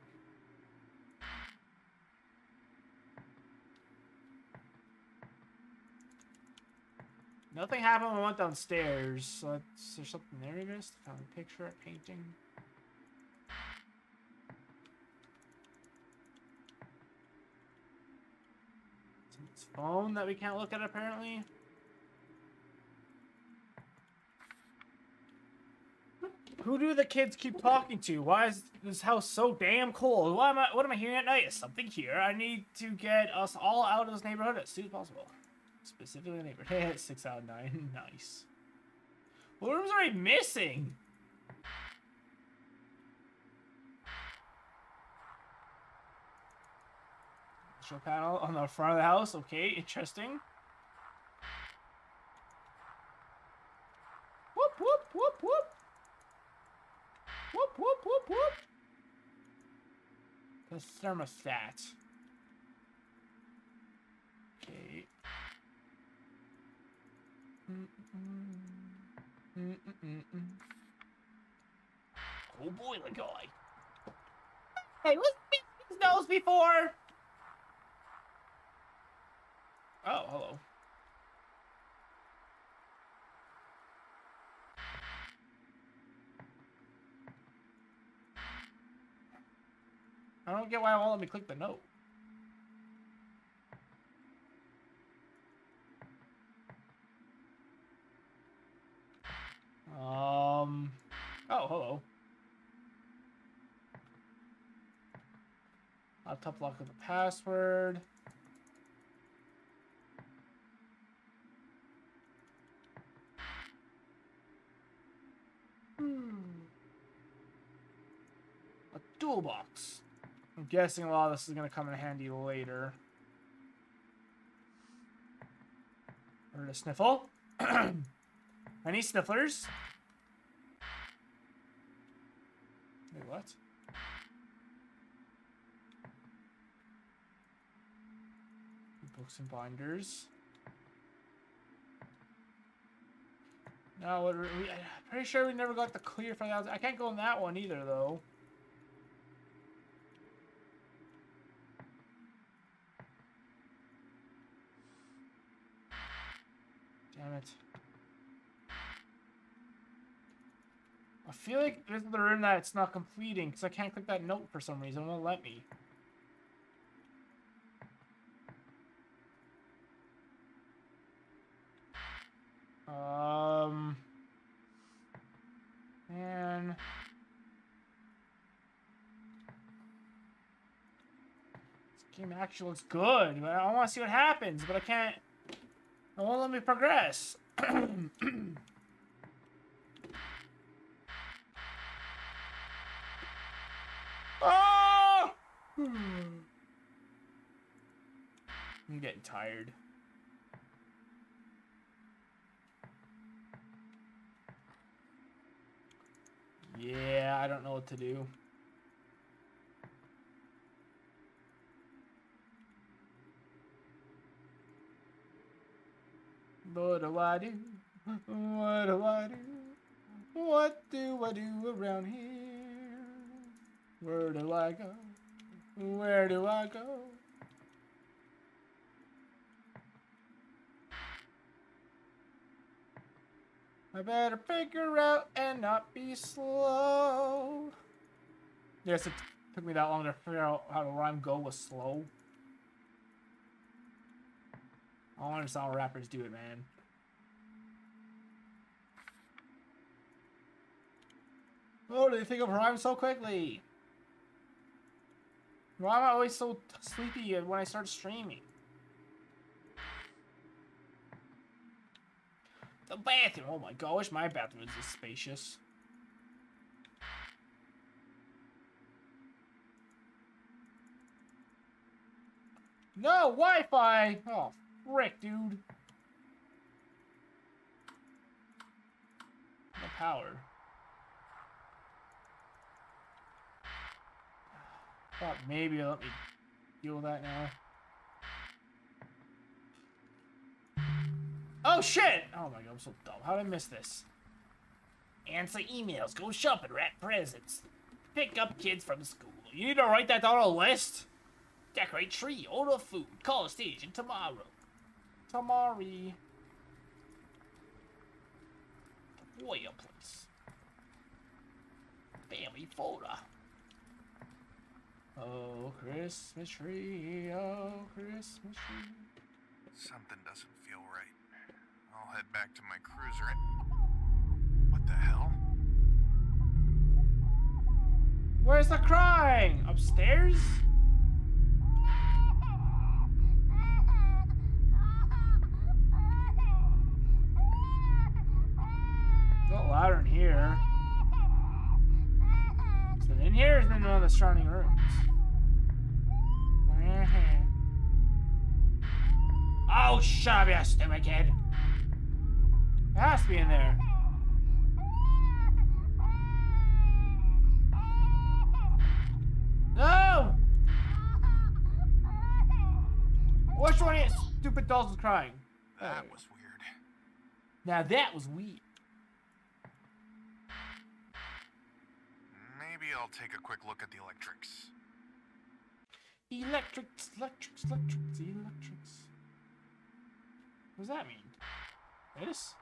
Nothing happened when I went downstairs. So is there something there we missed? Found a picture, a painting. It's a phone that we can't look at apparently. Who do the kids keep talking to? Why is this house so damn cold? Why am I? What am I hearing at night? Is something here? I need to get us all out of this neighborhood as soon as possible. Specifically, the neighborhood. 6 out of 9. Nice. What rooms are we missing? Show panel on the front of the house. Okay, interesting. Whoop whoop whoop whoop. Whoop, whoop, whoop, whoop. The thermostat. Okay. Oh boy, the guy. Hey, what's his nose before? Oh, hello. I don't get why it won't let me click the note. Oh, hello. Laptop lock with the password. A toolbox. I'm guessing a lot of this is going to come in handy later. Heard a sniffle. Any snifflers? Wait, what? Books and binders. No, what, I'm pretty sure we never got the clear for that. I can't go in that one either, though. Damn it. feel like there's another room that it's not completing because I can't click that note for some reason. It won't let me. Man. This game actually looks good, but I want to see what happens, but I can't. It won't let me progress. Oh! I'm getting tired. Yeah, I don't know what to do. What do I do? What do I do? What do I do around here? Where do I go? Where do I go? I better figure out and not be slow. Yes, it took me that long to figure out how to rhyme go with slow. I don't understand how rappers do it, man. Oh, do they think of rhyme so quickly? Why am I always so sleepy when I start streaming? The bathroom! Oh my god, I wish my bathroom was this spacious. No Wi-Fi! Oh, frick, dude. No power. Thought maybe it'll let me deal with that now. Oh shit! Oh my god, I'm so dumb. How did I miss this? Answer emails, go shopping, wrap presents, pick up kids from school. You need to write that down on a list? Decorate tree, order food, call a station tomorrow. Tomorrow. Boy, a place. Family folder. Oh, Christmas tree, oh, Christmas tree. Something doesn't feel right. I'll head back to my cruiser and... What the hell? Where's the crying? Upstairs? It's a lot louder in here. Is it in here or is it in one of the surrounding rooms? Oh, shut up, you stupid kid. It has to be in there. No! Which one of you stupid dolls was crying? That was weird. Now that was weird. Maybe I'll take a quick look at the electrics. Electrics, electrics, electrics, electrics. What does that mean? This?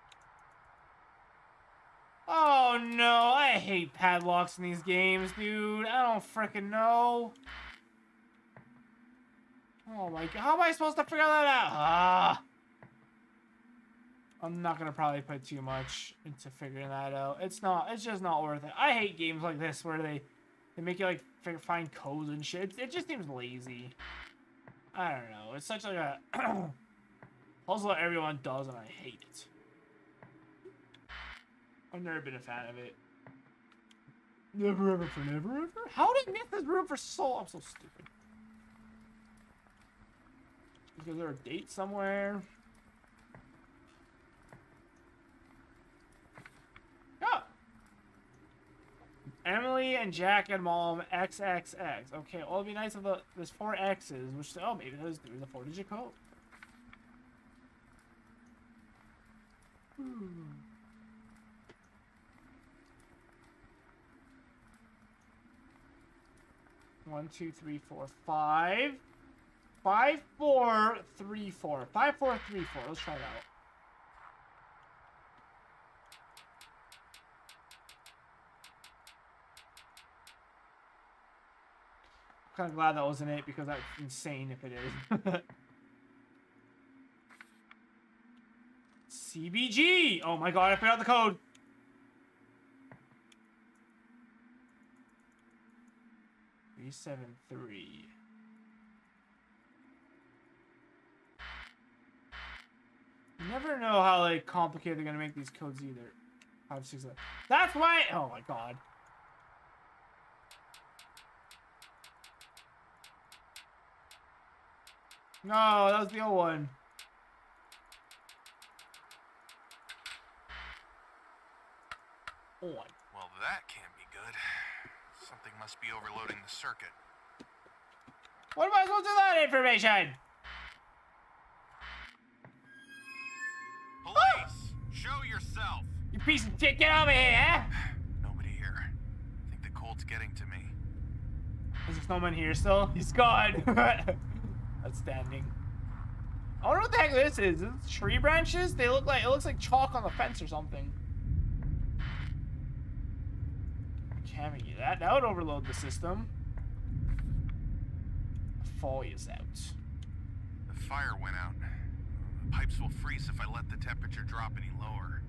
Oh no, I hate padlocks in these games, dude. I don't frickin' know. Oh my god, how am I supposed to figure that out? Ah. I'm not gonna probably put too much into figuring that out. It's just not worth it. I hate games like this where they make you like find codes and shit. It just seems lazy. I don't know. It's such like a puzzle that everyone does and I hate it. I've never been a fan of it. Never ever for never ever? How did I miss this room for so long? I'm so stupid. Because there a date somewhere. Oh! Emily and Jack and Mom XXX. Okay, well it'd be nice if there's 4 X's, which oh maybe there's the 4-digit code. Hmm. One, two, three, four, five. 5, 4, 3, 4. 5, 4, 3, 4. Let's try it out. Kind of glad that wasn't it, because that's insane if it is. CBG! Oh my god, I figured out the code! Three. You never know how like complicated they're gonna make these codes either. 5, 6, 7. That's why. Oh my god. No, that was the old one. Old one. Well, that can't be good. Something must be overloading the circuit. What am I supposed to do with that information? Police! Oh! Show yourself! You piece of shit, get over here, huh? Nobody here. I think the cold's getting to me. Is there snowman here still? He's gone. Outstanding. I wonder what the heck this is. Is it tree branches? They look like, it looks like chalk on the fence or something. Jamming you. That would overload the system. The fog is out. The fire went out. The pipes will freeze if I let the temperature drop any lower.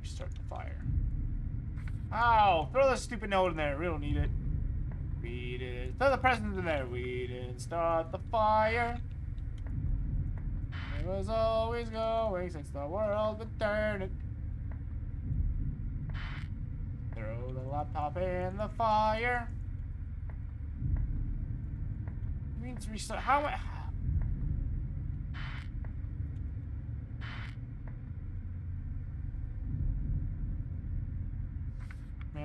Restart the fire. Ow! Throw that stupid note in there. We don't need it. We didn't. Throw the presents in there. We didn't start the fire. It was always going since the world would turn it. Throw the laptop in the fire. It means restart. How?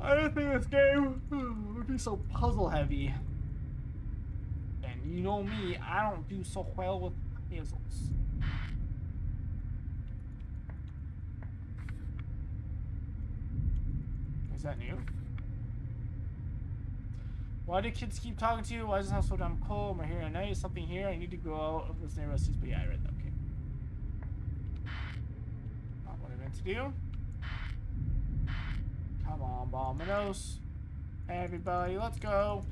I don't think this game would be so puzzle heavy. And you know me, I don't do so well with puzzles. Is that new? Why do kids keep talking to you? Why is this house so damn cold? Am I here at night? Is something here? I need to go out of this neighborhood. But yeah, I read that. Okay. Not what I meant to do. Come on, Bombinos. Everybody, let's go.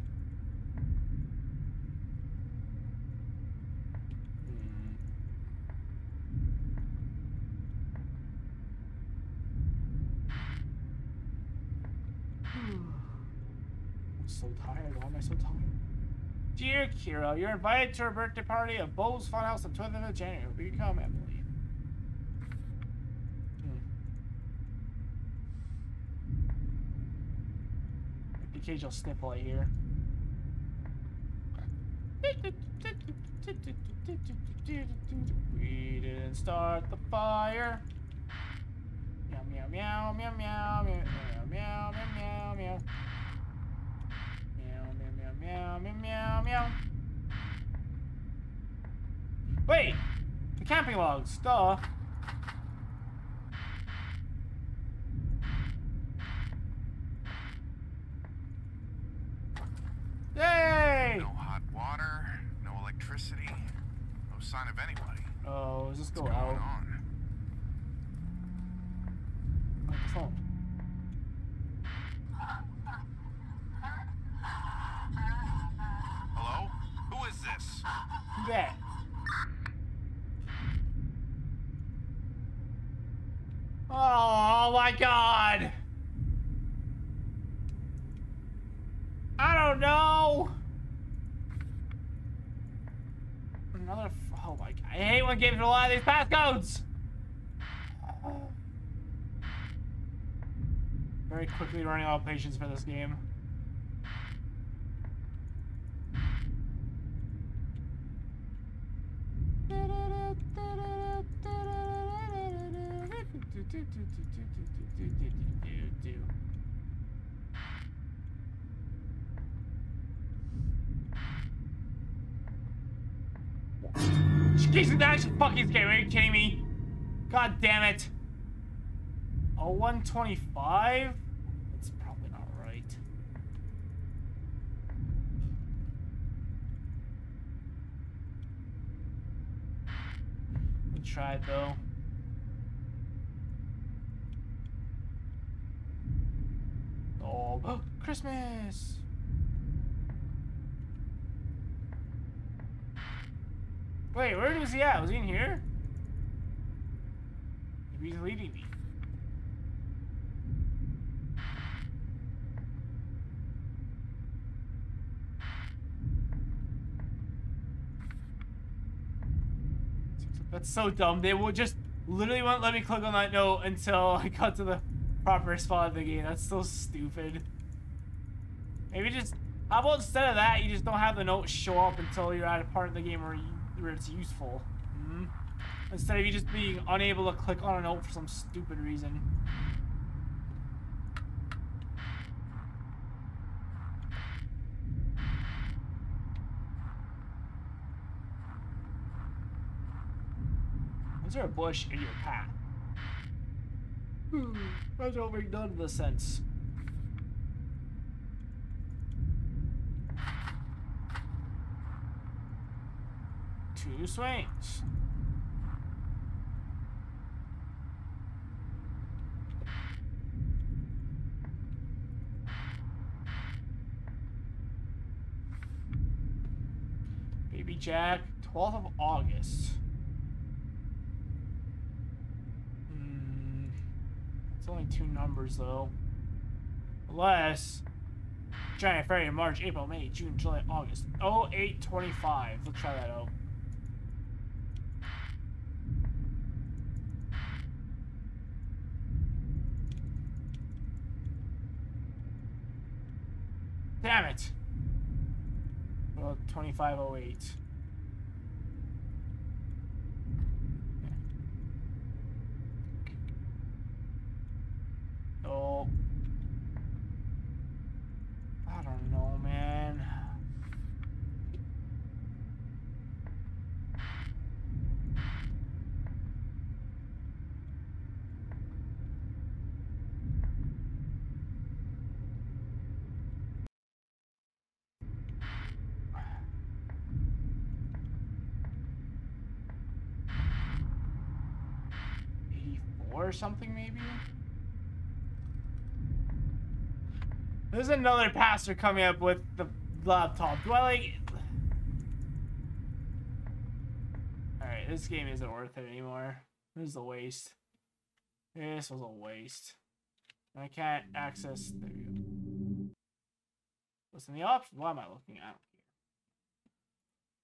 I'm so tired. Why am I so tired? Dear Kira, you're invited to her birthday party at Bo's Funhouse on 20th of January. Will you come, Emily? Occasional sniffle I hear. We didn't start the fire. Meow meow meow meow meow meow meow meow meow meow meow meow meow meow meow meow. Wait, the camping logs, duh. Sign of anybody. Oh, does this go out? On? Like the phone. Hello? Who is this? Who that? Oh my god! I don't know! Another. Oh my god. I hate when games rely on these passcodes! Very quickly running out of patience for this game. This is actually fucking scary. Are you kidding me? God damn it. A 125? That's probably not right. We'll try it though. Oh, Christmas! Wait, where was he at? Was he in here? Maybe he's leading me. That's so dumb. They will just literally won't let me click on that note until I got to the proper spot of the game. That's so stupid. Maybe just, how about instead of that, you just don't have the note show up until you're at a part of the game where you, where it's useful. Mm-hmm. Instead of you just being unable to click on a note for some stupid reason. Is there a bush in your path? That don't make none of the sense. Two swings. Baby Jack, 12th of August. It's only two numbers though. Unless January, February, March, April, May, June, July, August. 0825. Let's try that out. Damn it. Well, 2508. Oh, I don't know, man. Or something, maybe. There's another pastor coming up with the laptop. Do I like it? Alright, this game isn't worth it anymore. This is a waste. This was a waste. I can't access. There we go. What's in the option? Why am I looking at?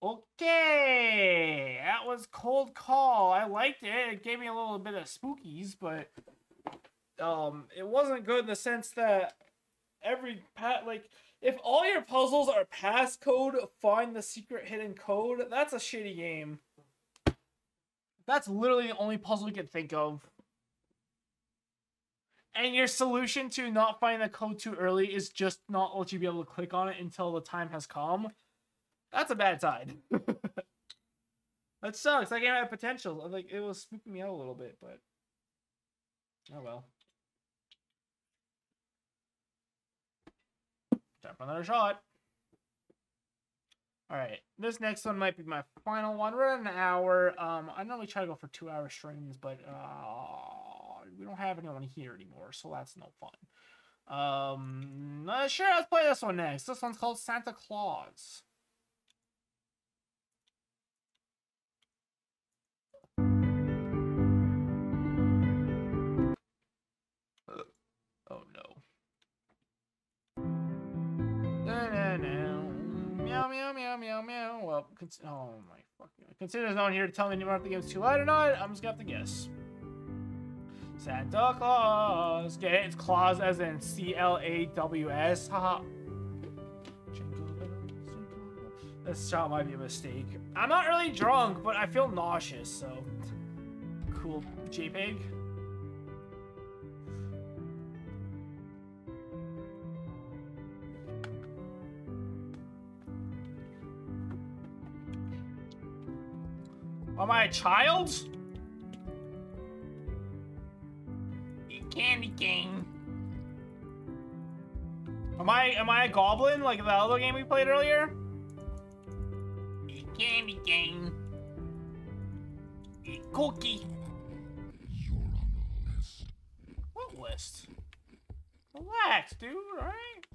Okay, that was Cold Call. I liked it. It gave me a little bit of spookies, but it wasn't good in the sense that every like if all your puzzles are passcode, find the secret hidden code. That's a shitty game. That's literally the only puzzle you can think of. And your solution to not finding the code too early is just not let you be able to click on it until the time has come. That's a bad side. That sucks. That game had potential. Like it was spooking me out a little bit, but oh well. Time for another shot. All right, this next one might be my final one. We're at an hour. I normally try to go for 2 hour streams, but we don't have anyone here anymore, so that's no fun. Sure, let's play this one next. This one's called Santa Claus. Meow, meow, meow, meow, meow. Well, oh my fucking God. Consider there's no one here to tell me anymore if the game's too loud or not. I'm just gonna have to guess. Santa Claus. Get it? It's Claus as in C-L-A-W-S. Haha. This shot might be a mistake. I'm not really drunk, but I feel nauseous, so. Cool JPEG. Am I a child? The Candy King. Am I a goblin like the other game we played earlier? The Candy King. The Cookie. You're on the list. What list? Relax, dude. All right.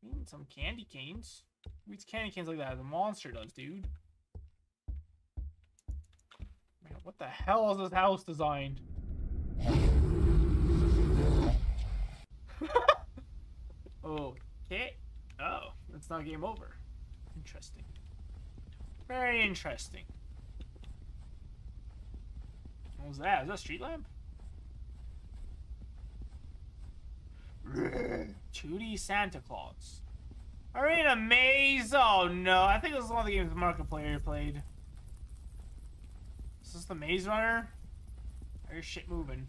We need some candy canes. Who eats candy canes like that? The monster does, dude. Man, what the hell is this house designed? Okay. Oh, that's not game over. Interesting. Very interesting. What was that? Is that a street lamp? 2D Santa Claus. Are we in a maze? Oh no, I think this is one of the games Markiplier played. Is this the Maze Runner? I hear shit moving.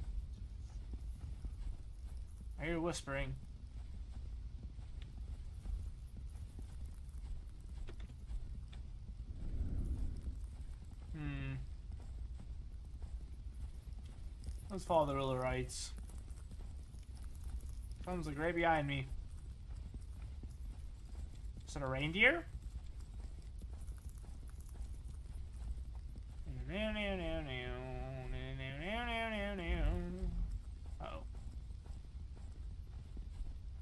I hear whispering. Hmm. Let's follow the rule of rights. Someone's like right behind me. Is it a reindeer? Uh oh.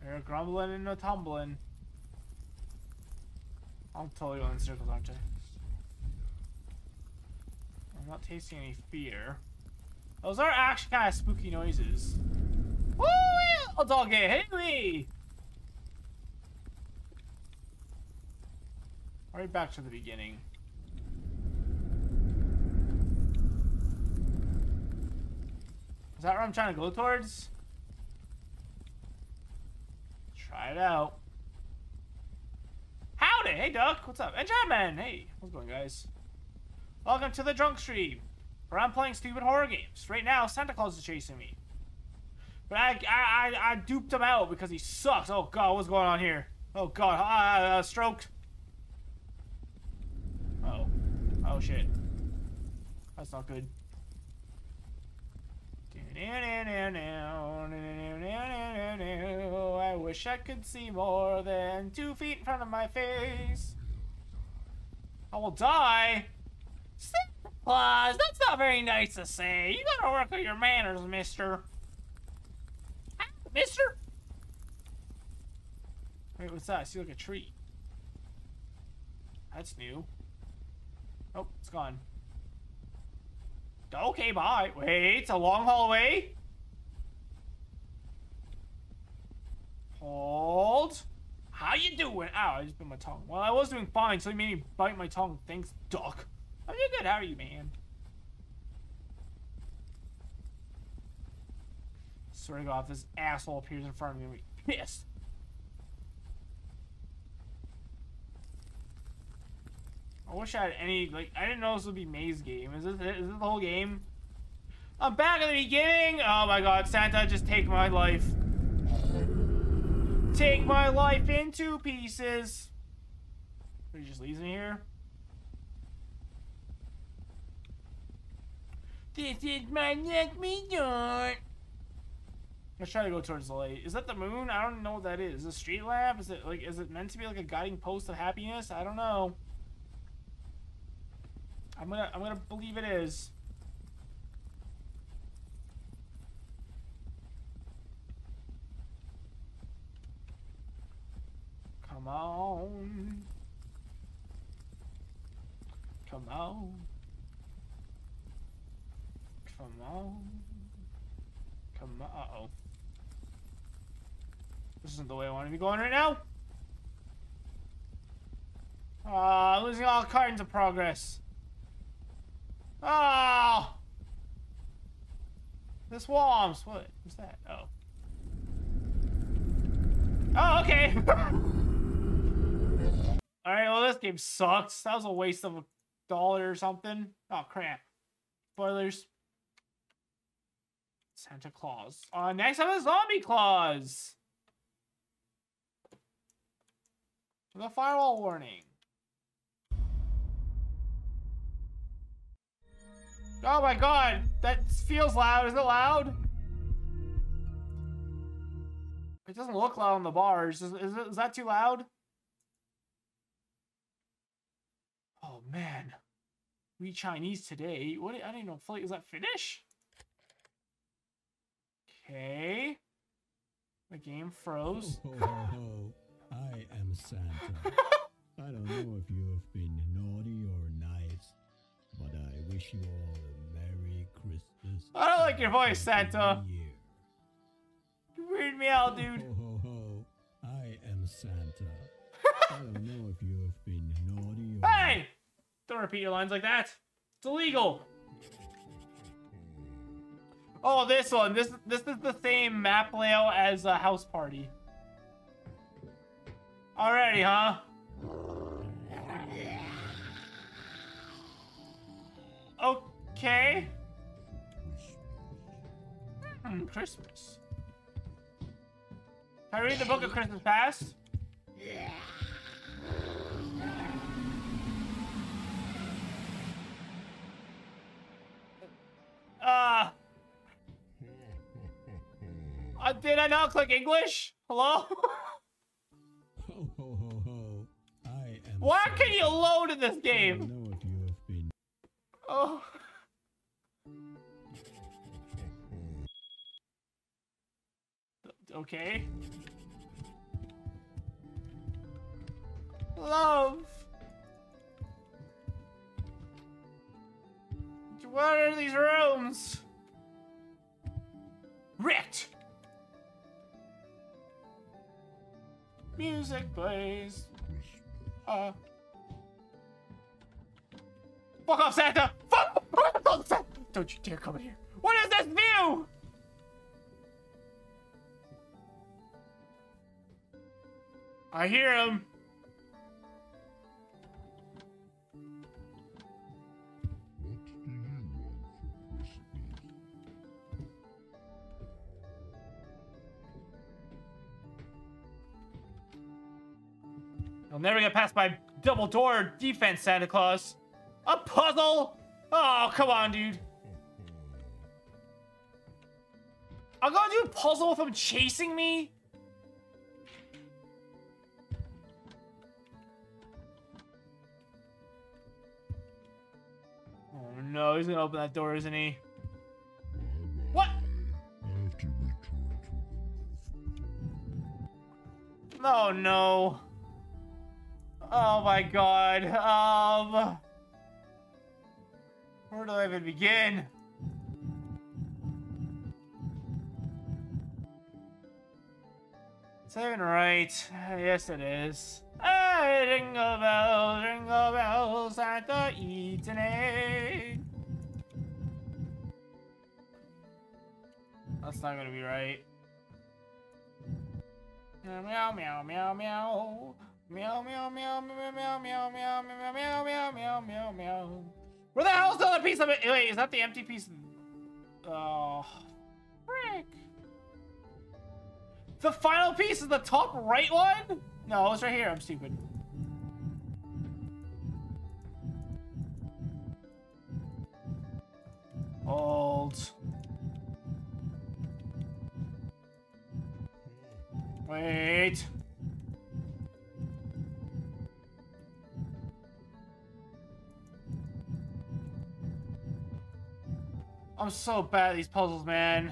They're grumbling and a tumbling. I'm totally going in circles, aren't I? I'm not tasting any fear. Those are actually kind of spooky noises. Woo! A dog get hit me! Right back to the beginning. Is that where I'm trying to go towards? Try it out. Howdy! Hey, Duck! What's up? And Jamman! Hey! How's it going, guys? Welcome to the Drunk Stream, where I'm playing stupid horror games. Right now, Santa Claus is chasing me. But I duped him out because he sucks. Oh god, what's going on here? Oh god, stroked. Oh. Oh shit. That's not good. I wish I could see more than 2 feet in front of my face. I will die. Santa Claus, that's not very nice to say. You gotta work on your manners, mister. Mister! Wait, what's that? I see like a tree. That's new. Oh, it's gone. Okay, bye. Wait, it's a long hallway. Hold. How you doing? Ow, I just bit my tongue. Well, I was doing fine, so you made me bite my tongue. Thanks, Duck. I'm doing good. How are you, man? I swear to God, if this asshole appears in front of me, I'm gonna be pissed. I wish I had any, like, I didn't know this would be maze game. Is this it? Is this the whole game? I'm back at the beginning! Oh my God, Santa, just take my life. Take my life in 2 pieces. He just leaves me here. This is my next meal. Let's try to go towards the light. Is that the moon? I don't know what that is. Is it a street lamp? Is it like, is it meant to be like a guiding post of happiness? I don't know. I'm gonna believe it is. Come on. Come on. Come on. Come on. Uh-oh. This isn't the way I want to be going right now. I'm losing all kinds of progress. Oh! This wall, what? What's that? Oh. Oh, okay. Alright, well, this game sucks. That was a waste of $1 or something. Oh, crap. Spoilers. Santa Claus. Next up is Zombie Claus. The firewall warning. Oh my god, that feels loud. Is it loud? It doesn't look loud on the bars. Is that too loud? Oh man, we Chinese today. What? I don't even know. Is that Finnish? Okay. The game froze. Ho, ho, ho, ho. I am Santa. I don't know if you have been naughty or nice, but I wish you all a Merry Christmas. I don't like your voice, Santa. You weirded me out, dude. Ho, ho, ho, ho. I am Santa. I don't know if you have been naughty or hey! Nice. Don't repeat your lines like that. It's illegal. Oh, this one. This is the same map layout as a house party. Alrighty, huh? Okay. Hmm, Christmas. Can I read the book of Christmas Past? Yeah. Did I not click English? Hello? Ho, ho, ho, ho. I am why sorry. Can you load in this game? I don't know if you have been... Oh. Okay. Love. What are these rooms? Wrecked. Music plays. Fuck off, Santa! Fuck off, Santa! Don't you dare come in here. What is this view? I hear him. I'll never get past my double door defense, Santa Claus. A puzzle? Oh, come on, dude. I'm gonna do a puzzle with him chasing me? Oh no, he's gonna open that door, isn't he? What? Oh no. Oh my god, where do I even begin? Is that even right? Yes it is. Ah, jingle bells at the eating egg. That's not gonna be right. Meow, meow, meow, meow. Meow meow meow meow meow meow meow meow meow meow meow meow meow. Where the hell is the other piece of it? Wait, is that the empty piece? Oh, frick! The final piece is the top right one? No, it's right here. I'm stupid. Hold. Wait. I'm so bad at these puzzles, man.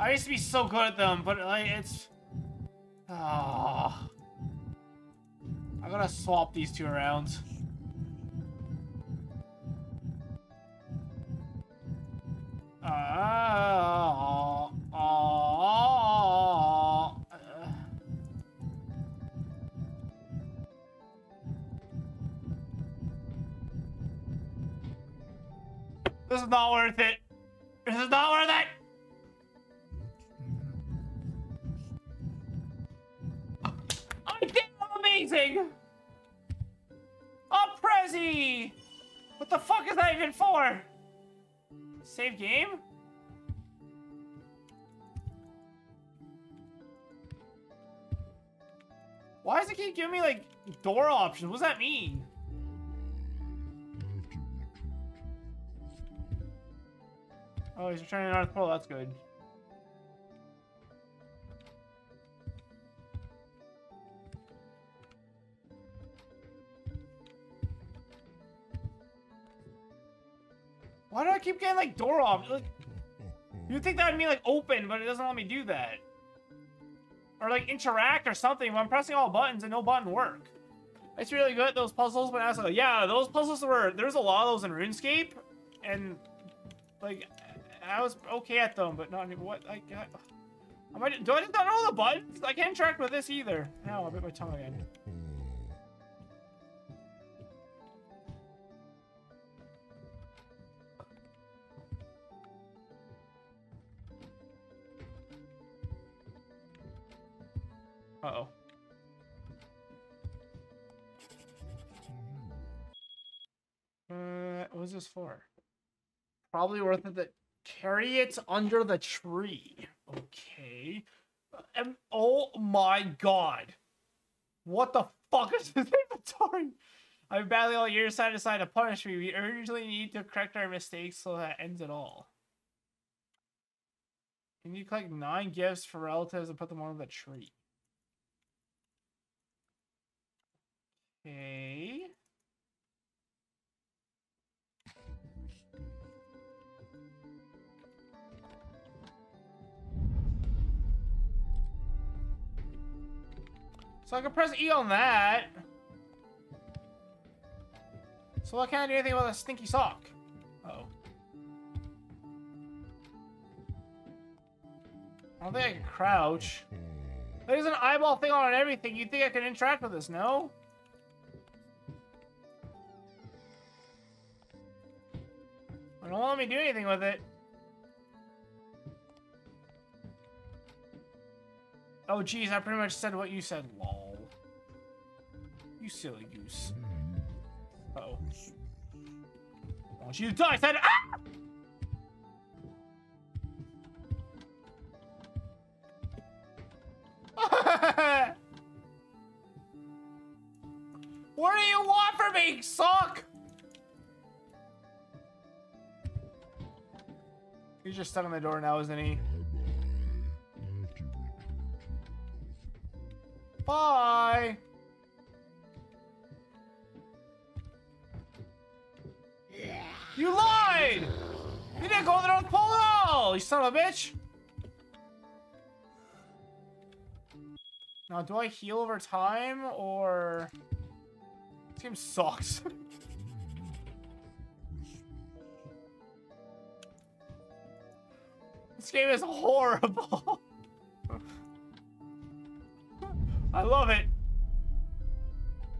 I used to be so good at them, but like it's... Oh. I gotta swap these two around. This is not worth it. This is not worth it. I did amazing. A Prezi. What the fuck is that even for? Save game? Why does it keep giving me like door options? What does that mean? Oh, he's returning to North Pole. That's good. Why do I keep getting like door off? Like, you'd think that would mean like open, but it doesn't let me do that. Or like interact or something. When I'm pressing all buttons and no button work. It's really good at those puzzles, but I was like, yeah, those puzzles were. There's a lot of those in RuneScape, and like I was okay at them, but not what I got. Do I just not know all the buttons? I can't interact with this either. Ow, I bit my tongue again. Uh-oh. What is this for? Probably worth it to carry it under the tree. Okay. Oh my god. What the fuck is this inventory? I've battling all year side to side to punish me. We urgently need to correct our mistakes so that ends it all. You need to collect 9 gifts for relatives and put them on the tree. Okay. So I can press E on that. So I can't do anything about a stinky sock. Uh-oh. I don't think I can crouch. There's an eyeball thing on everything. You'd think I could interact with this, no? It don't let me do anything with it. Oh, geez, I pretty much said what you said, lol. You silly goose. Uh-oh. I want you to die, I said, ah! What do you want from me, sock? He's just stuck on the door now, isn't he? Bye! You lied! You didn't go to the North Pole at all, you son of a bitch! Now, do I heal over time, or... This game sucks. This game is horrible. I love it.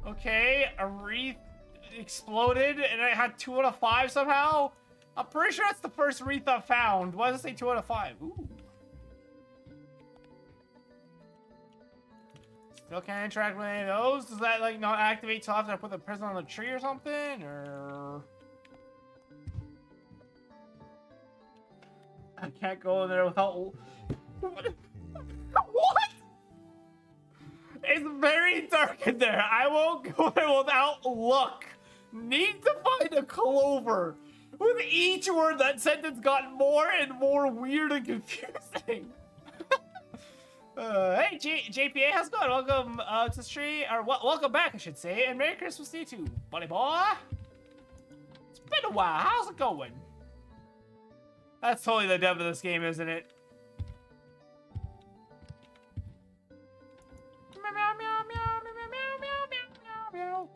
Okay, a wreath exploded and I had 2 out of 5 somehow. I'm pretty sure that's the first wreath I found. Why does it say 2 out of 5? Ooh. Still can't interact with any of those. Does that like not activate till after I put the present on the tree or something? Or I can't go in there without... What? It's very dark in there. I won't go there without luck. Need to find a clover. With each word, that sentence got more and more weird and confusing. Hey, JPA, how's it going? Welcome to the stream. Or welcome back, I should say. And Merry Christmas to you too, buddy boy. It's been a while. How's it going? That's totally the dev of this game, isn't it?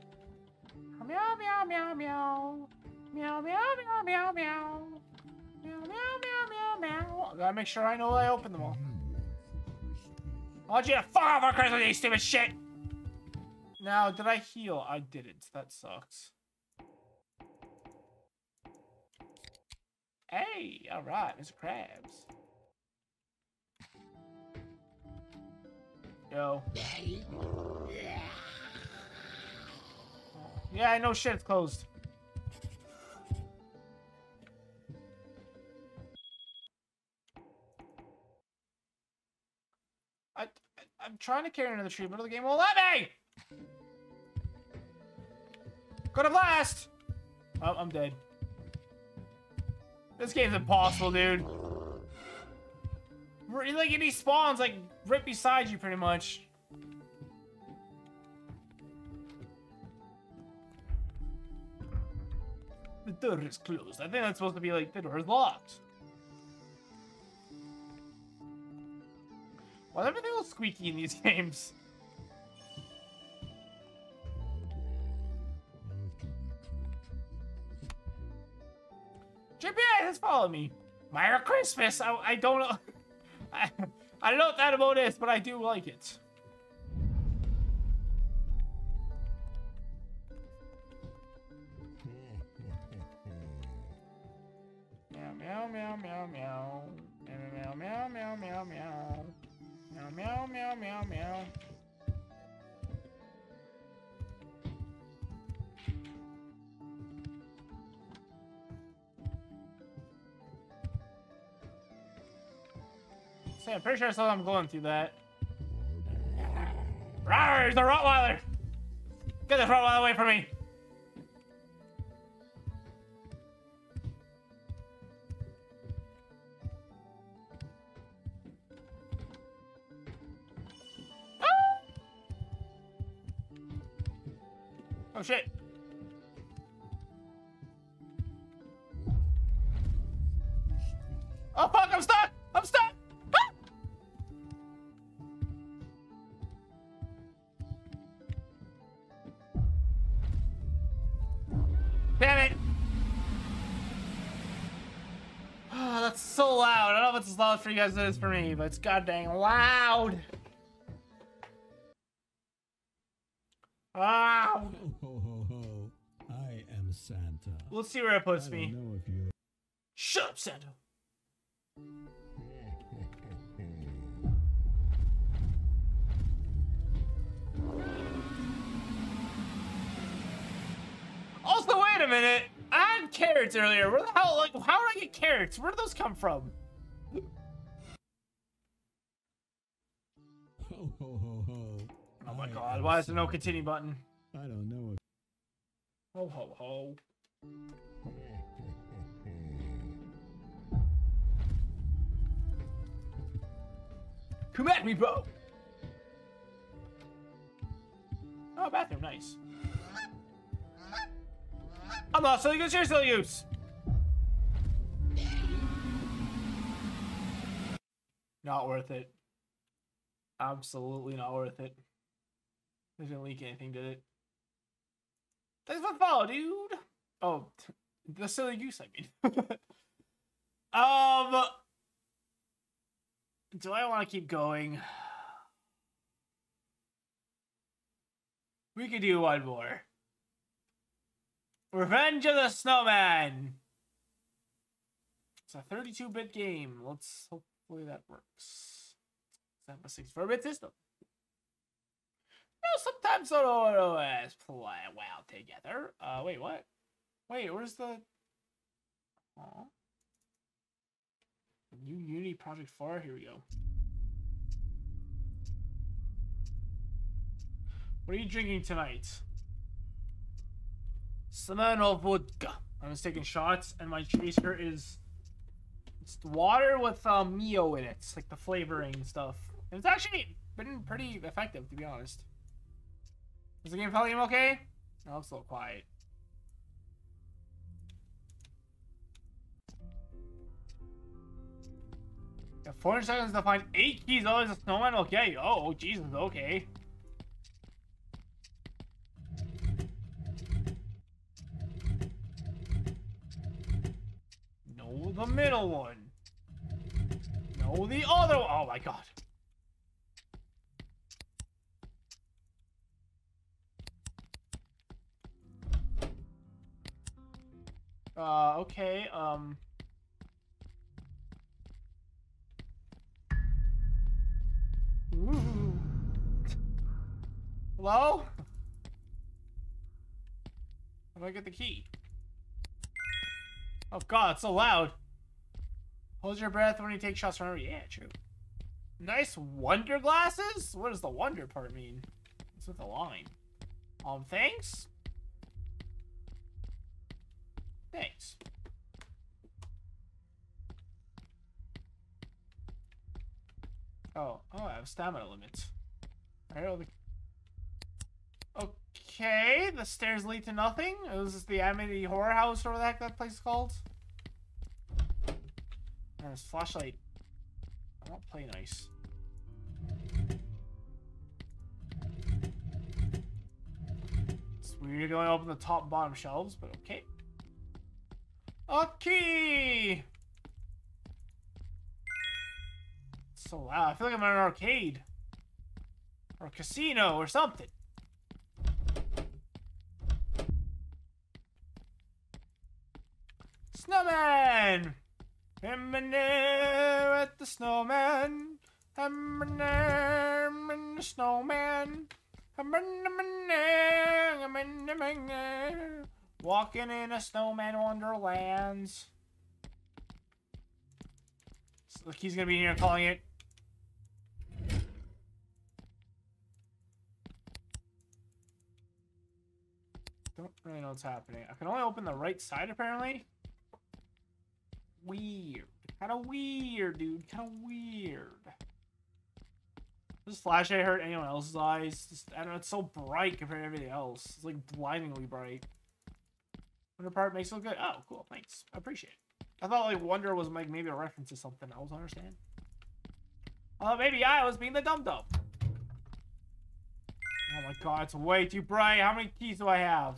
I gotta make sure I know I open them all. I want you to fuck off our Christmas, you stupid shit! Now, did I heal? I didn't. That sucks. Hey, all right, Mr. Krabs. Yo. Yeah, I know shit, it's closed. I'm trying to carry another tree, but the game won't let me! Go to blast! Oh, I'm dead. This game's impossible, dude. Like, and he spawns, like, right beside you, pretty much. The door is closed. I think that's supposed to be, like, the door is locked. Why does everything look squeaky in these games? JPI has followed me. Merry Christmas! I don't know... I don't know what that emote is, but I do like it. Meow meow meow meow meow. Meow meow meow meow meow. Meow meow meow meow meow. Yeah, I'm pretty sure I saw them going through that. Rawr, the Rottweiler! Get the Rottweiler away from me! Ah! Oh shit! Oh fuck, I'm stuck! I'm stuck! Damn it! Oh, that's so loud. I don't know if it's as loud for you guys as it is for me, but it's goddamn loud. Ah! Ho, ho, ho, ho. I am Santa. Let's see where it puts me. Shut up, Santa. Also, wait a minute. I had carrots earlier. Where the hell, like, how did I get carrots? Where did those come from? Ho, ho, ho, ho. Oh my god, why is there no continue button? I don't know. Ho, ho, ho. Come at me, bro. Oh, bathroom, nice. I'm not silly goose, you're silly goose. Not worth it. Absolutely not worth it. Doesn't leak anything, did it? Thanks for the follow, dude. Oh, the silly goose, I mean. Do I want to keep going? We could do one more. Revenge of the Snowman. It's a 32-bit game. Let's hopefully that works. Is that a 64-bit system? No, sometimes I don't always play well together. Wait, what? Wait, where's the? Aww. New Unity Project 4. Here we go. What are you drinking tonight? Smirnoff vodka. I'm just taking shots, and my chaser is it's water with Mio in it. It's like the flavoring stuff. And it's actually been pretty effective, to be honest. Is the game volume okay? No, it's a little quiet. Got 400 seconds to find 8 keys. Oh, there's a snowman. Okay. Oh, Jesus. Okay. No, the middle one. No, the other one. Oh my god. Okay, Ooh. Hello? How do I get the key? Oh god, it's so loud. Hold your breath when you take shots from every. Yeah, true. Nice wonder glasses? What does the wonder part mean? What's with the line? Thanks? Thanks. Oh, I have stamina limits. Okay, the stairs lead to nothing. Is this the Amity Horror House or what the heck that place is called? There's flashlight. I don't play nice. It's weird going open the top and bottom shelves, but okay. Okay! It's so loud. I feel like I'm in an arcade. Or a casino or something. Snowman! I'm in there at the snowman. I'm in there, I'm in the snowman. I'm in there. Walking in a snowman wonderlands. So look, he's gonna be here calling it. Don't really know what's happening. I can only open the right side apparently. Weird. Kind of weird, dude. Kind of weird. This flashlight hurt anyone else's eyes? Just, I don't know. It's so bright compared to everything else. It's like blindingly bright. Wonder part makes it look good. Oh, cool. Thanks. I appreciate it. I thought like Wonder was like maybe a reference to something else. I understand. Maybe I was being the dum-dum. Oh my god, it's way too bright. How many keys do I have?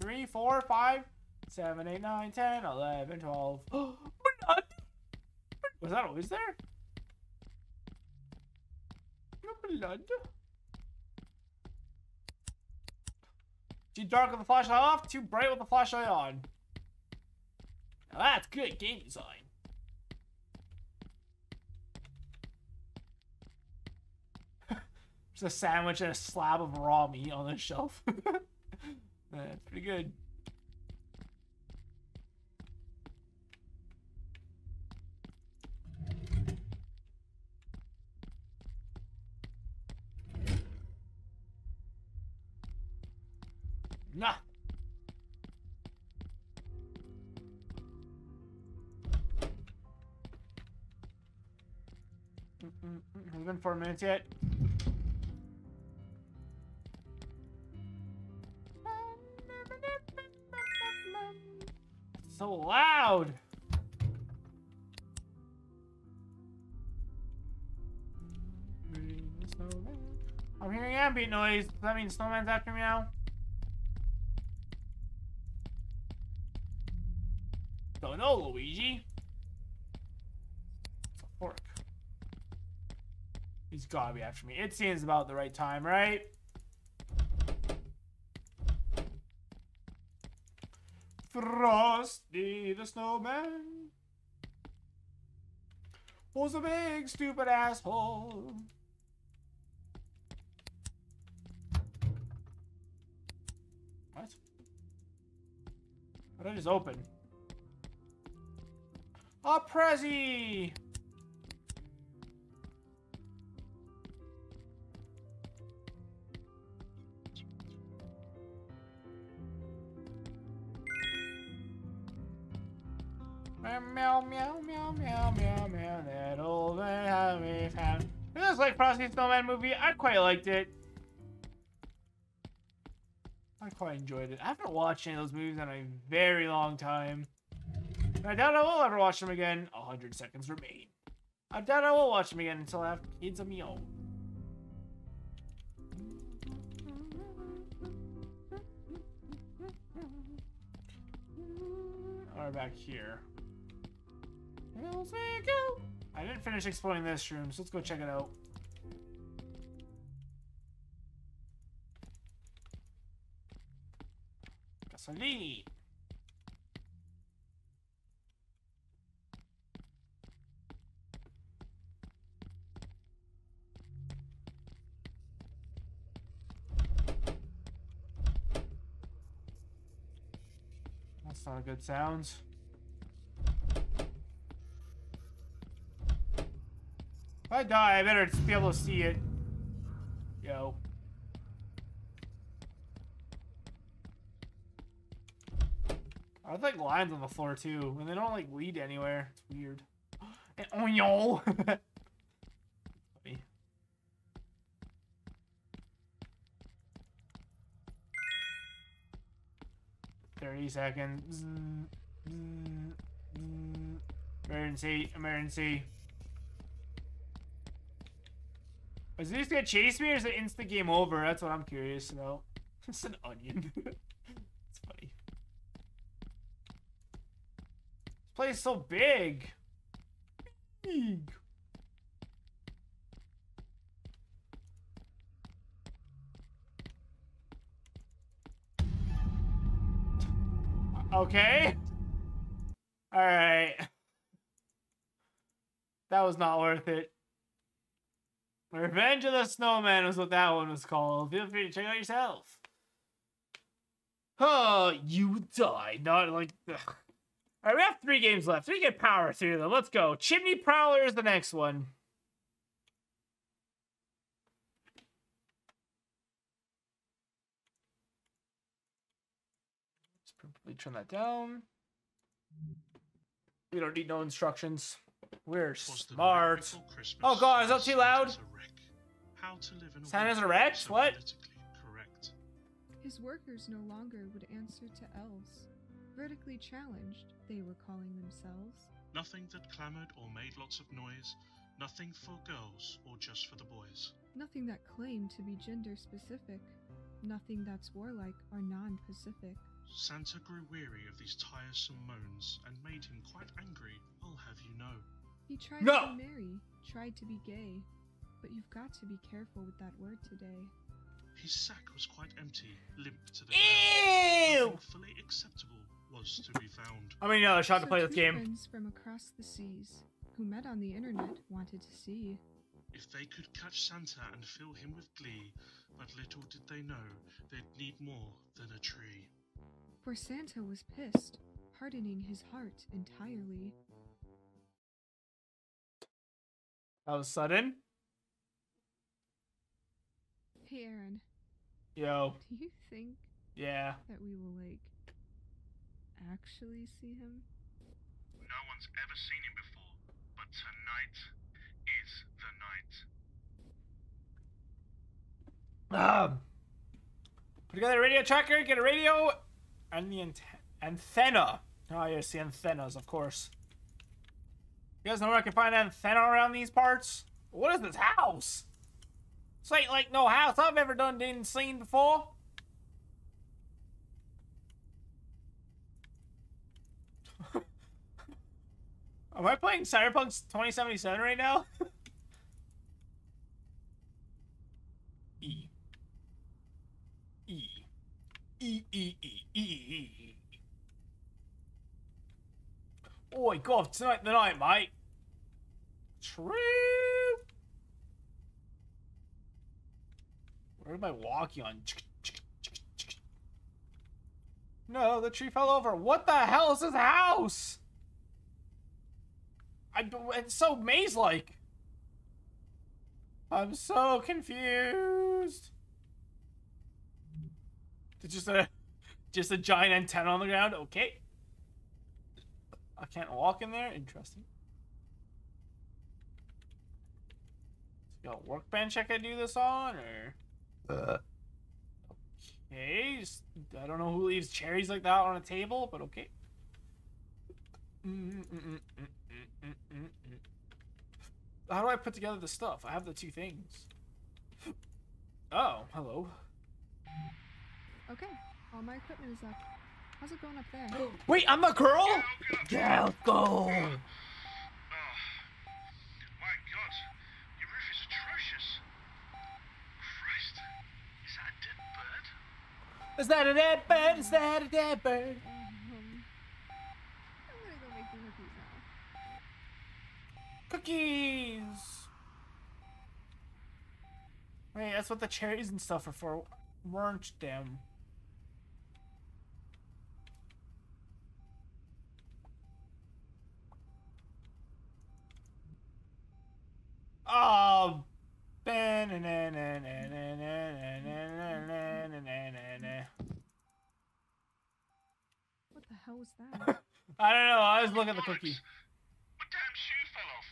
3, 4, 5. 7, 8, 9, 10, 11, 12. Was that always there? No blood. Too dark with the flashlight off, too bright with the flashlight on. Now that's good game design. There's a sandwich and a slab of raw meat on the shelf. That's pretty good. Nah. Has it been 4 minutes yet? It's so loud. I'm hearing ambient noise. Does that mean snowman's after me now? Don't know, Luigi. It's a fork. He's gotta be after me. It seems about the right time, right? Frosty the Snowman was a big stupid asshole. What? What did I just open? A Prezi! Meow, meow, meow, meow, meow, meow, meow, that old man had me found. It was like Frosty and Snowman movie. I quite liked it. I quite enjoyed it. I haven't watched any of those movies in a very long time. I doubt I will ever watch them again. 100 seconds remain. I doubt I will watch them again until I have kids of my own. Alright, back here. Let's go. I didn't finish exploring this room, so let's go check it out. Gasoline. Not good sounds. If I die, I better be able to see it. Yo. I have, like, lines on the floor, too. And they don't, like, lead anywhere. It's weird. And, oh, yo! 30 seconds. Emergency, emergency. Is this gonna chase me or is it insta game over? That's what I'm curious about. It's an onion. It's funny. This place is so big. Big. Okay. All right. That was not worth it. Revenge of the Snowman was what that one was called. Feel free to check it out yourself. Oh, you die. Not like... Ugh. All right, we have 3 games left. We can power through them. Let's go. Chimney Prowler is the next one. Turn that down. We don't need no instructions. We're smart. Oh god, is that too loud? Santa's a wreck? What? Correct. His workers no longer would answer to elves. Vertically challenged, they were calling themselves. Nothing that clamored or made lots of noise. Nothing for girls or just for the boys. Nothing that claimed to be gender specific. Nothing that's warlike or non-Pacific. Santa grew weary of these tiresome moans and made him quite angry, I'll have you know. He tried to be merry, tried to be gay, but you've got to be careful with that word today. His sack was quite empty, limp to the ground. Nothing fully acceptable was to be found. I mean, no, shot to play this game. Two friends from across the seas, who met on the internet, wanted to see if they could catch Santa and fill him with glee, but little did they know they'd need more than a tree. For Santa was pissed, hardening his heart entirely. That was sudden. Hey, Aaron. Yo. Do you think that we will, like, actually see him? No one's ever seen him before, but tonight is the night. Put together a radio tracker, get a radio... And the antenna. Oh, yes, the antennas, of course. You guys know where I can find an antenna around these parts? What is this house? This ain't like no house I've ever done and seen before. Am I playing Cyberpunk 2077 right now? Oi, god, tonight the night, mate. True. Where am I walking on? No, the tree fell over. What the hell is this house? It's so maze-like. I'm so confused. It's just a giant antenna on the ground. Okay. I can't walk in there. Interesting. You got a workbench I can do this on, or? Okay. Just, I don't know who leaves cherries like that on a table, but okay. How do I put together the stuff? I have the 2 things. Oh, hello. Okay, all my equipment is up. How's it going up there? Wait, I'm a girl? Yeah, go! Oh, my god. Your roof is atrocious. Christ. Is that a dead bird? Is that a dead bird? Is that a dead bird? I'm gonna go make the cookies now. Cookies! Wait, that's what the cherries and stuff are for. Weren't them. Oh, what the hell was that? I don't know. I was looking at the cookie. My damn shoe fell off.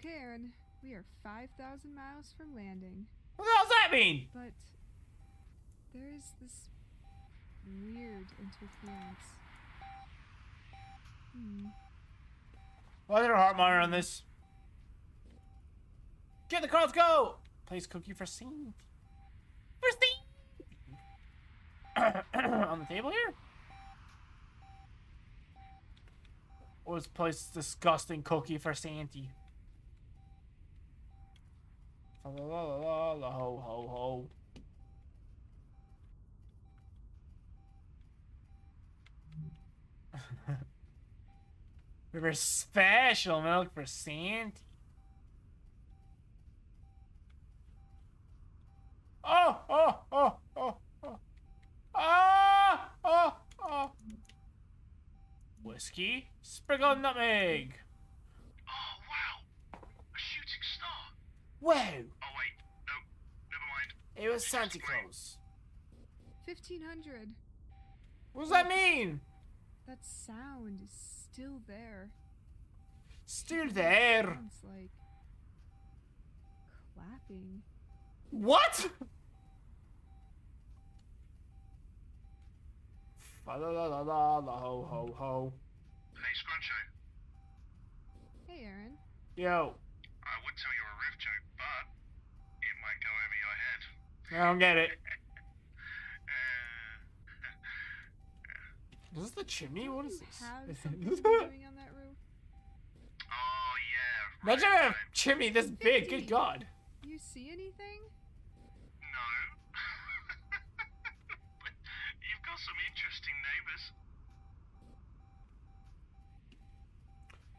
Okay, Aaron, we are 5,000 miles from landing. What the hell does that mean? But there is this Weird interference. Why is there a heart monitor on this? Get the cards, go! Place cookie for scene. For scene! On the table here? Or let's place disgusting cookie for Santy. La la la la la ho ho ho. We were special milk for Santy. Oh, oh, oh, oh, oh. Ah, oh, oh. Whiskey, sprinkle nutmeg. Oh, wow. A shooting star. Whoa. Oh, wait. No, never mind. It was Santa Claus. 1500. What does that mean? That sound is still there. Still there. It's like clapping. What? La la la la la la ho ho ho. Hey Scruncho. Hey Aaron. Yo. I would tell you a riff joke, but it might go over your head. I don't get it. Is this the chimney? What is this? Have something going on that roof? Oh yeah. Right, imagine right. A chimney this 50. Big. Good God. You see anything? No. You've got some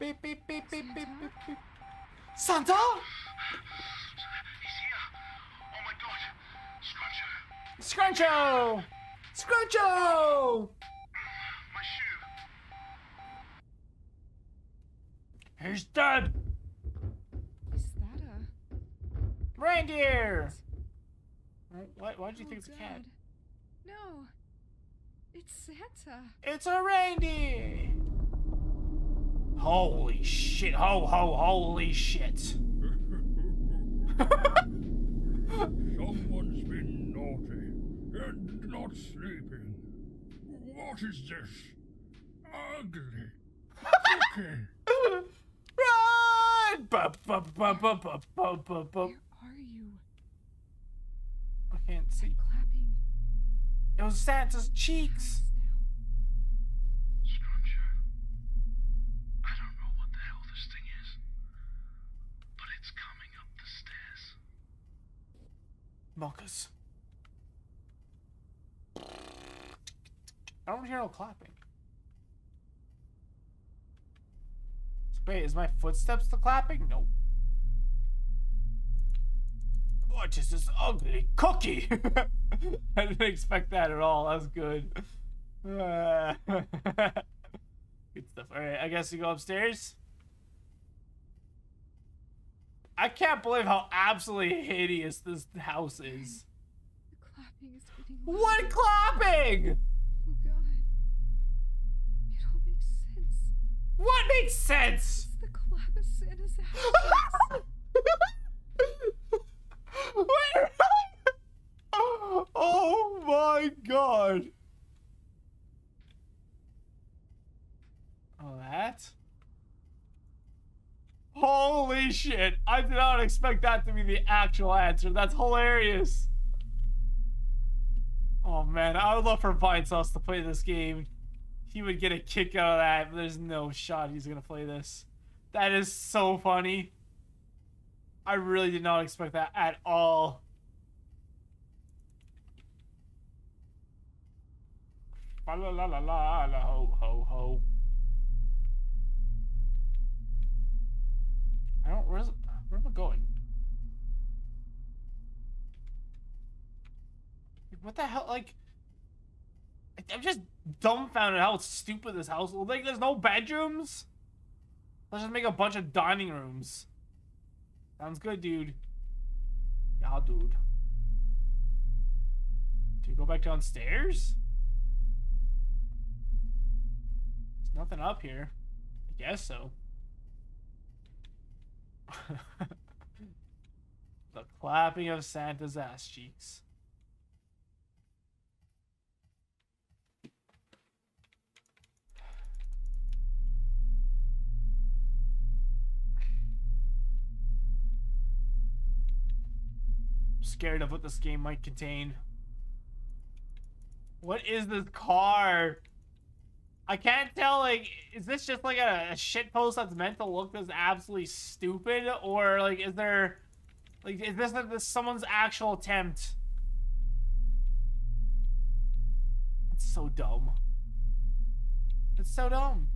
interesting neighbors. Beep beep beep beep beep beep beep. Santa? He's here. Oh my God. Scruncho. Scruncho. Scruncho. He's dead! Is that a... reindeer! Why did you think it's a cat? No! It's Santa! It's a reindeer! Holy shit! Ho ho holy shit! Someone's been naughty and not sleeping. What is this? Ugly! Okay. Run! Where are you? I can't see. I'm clapping. It was Santa's cheeks. Scruncher. I don't know what the hell this thing is, but it's coming up the stairs. Mockers. I don't hear no clapping. Wait, is my footsteps the clapping? No. What is this ugly cookie? I didn't expect that at all. That's good. Good stuff. Alright, I guess we go upstairs. I can't believe how absolutely hideous this house is. The clapping is getting loud. What clapping? What makes sense? It's the clap of Santa's ashes. Wait, oh my God. Oh, that? Holy shit. I did not expect that to be the actual answer. That's hilarious. Oh man, I would love for Vine Sauce to play this game. He would get a kick out of that, but there's no shot he's gonna play this. That is so funny. I really did not expect that at all. La la la la la la ho ho ho. I don't. Where am I going? What the hell? Like. I'm just dumbfounded how stupid this house looks. Like, there's no bedrooms. Let's just make a bunch of dining rooms. Sounds good, dude. Yeah, dude. Do we go back downstairs? There's nothing up here. I guess so. The clapping of Santa's ass cheeks. scared of what this game might contain. What is this car? I can't tell, like, is this just like a shitpost that's meant to look this absolutely stupid? Or, like, is there, like, is this like this someone's actual attempt? It's so dumb. It's so dumb.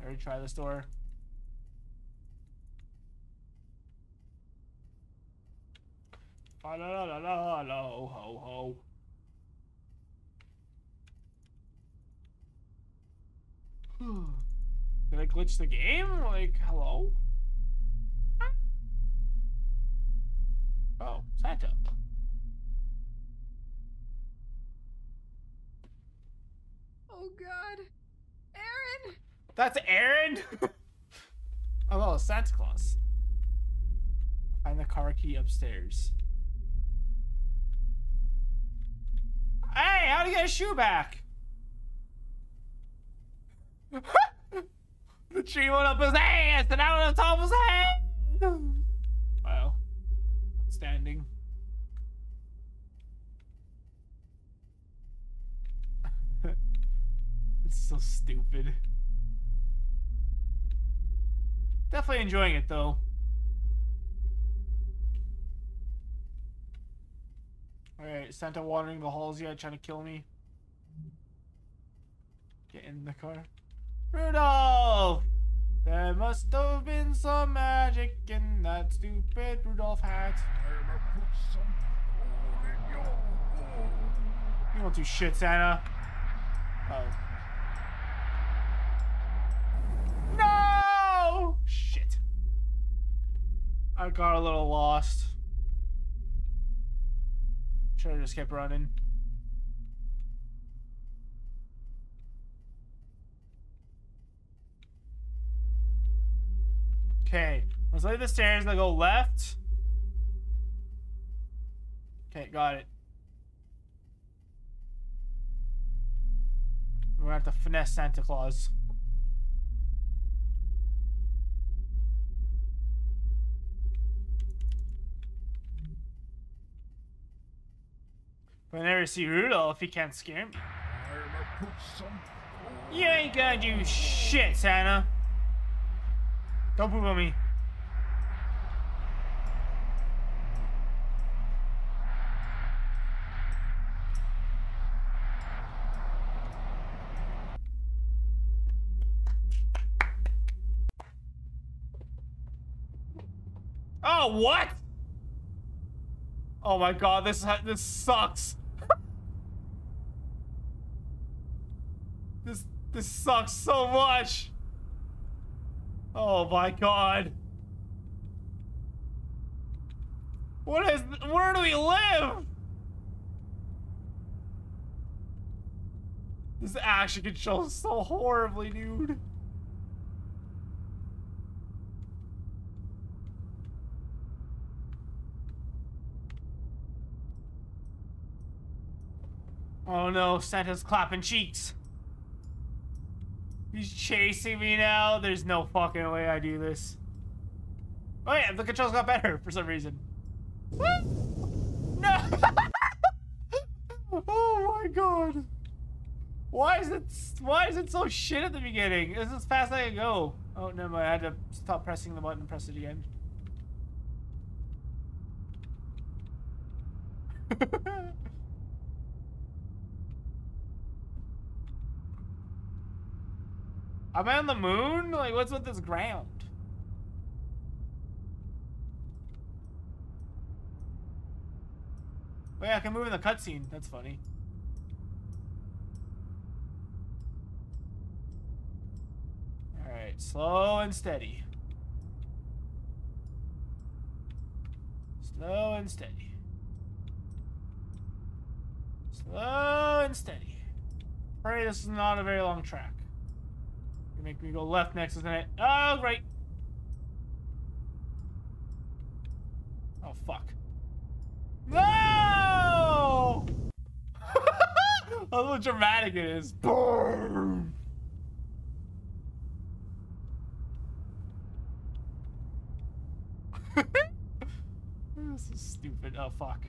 I already tried this door. La la la la la ho ho. Did I glitch the game? Like, hello? Oh, Santa. Oh God, Aaron! That's Aaron? Oh, well, it's Santa Claus. Find the car key upstairs. Hey, how'd he get his shoe back? The tree went up his ass and out on top of his head! Wow. Standing. It's so stupid. Definitely enjoying it though. Alright, Santa wandering the halls yet, trying to kill me. Get in the car. Rudolph! There must have been some magic in that stupid Rudolph hat. You won't do shit, Santa. Oh. No! Shit. I got a little lost. Should have just kept running. Okay, let's leave the stairs and I go left. Okay, got it. We're gonna have to finesse Santa Claus. Whenever I see Rudolph, he can't scare me. You ain't gonna do shit, Santa. Don't poop on me. Oh, what? Oh my God, this sucks. This sucks so much. Oh my God. Where do we live? This action control is so horribly, dude. Oh no, Santa's clapping cheeks. He's chasing me now. There's no fucking way I do this. Oh yeah, the controls got better for some reason. No! Oh my God. Why is it so shit at the beginning? This is as fast as I can go. Oh no, I had to stop pressing the button and press it again. Am I on the moon? Like, what's with this ground? Wait, I can move in the cutscene. That's funny. Alright, slow and steady. Slow and steady. Slow and steady. Pray this is not a very long track. Make me go left next, isn't it? Oh, right. Oh, fuck. No! How dramatic it is. Boom! This is stupid. Oh, fuck.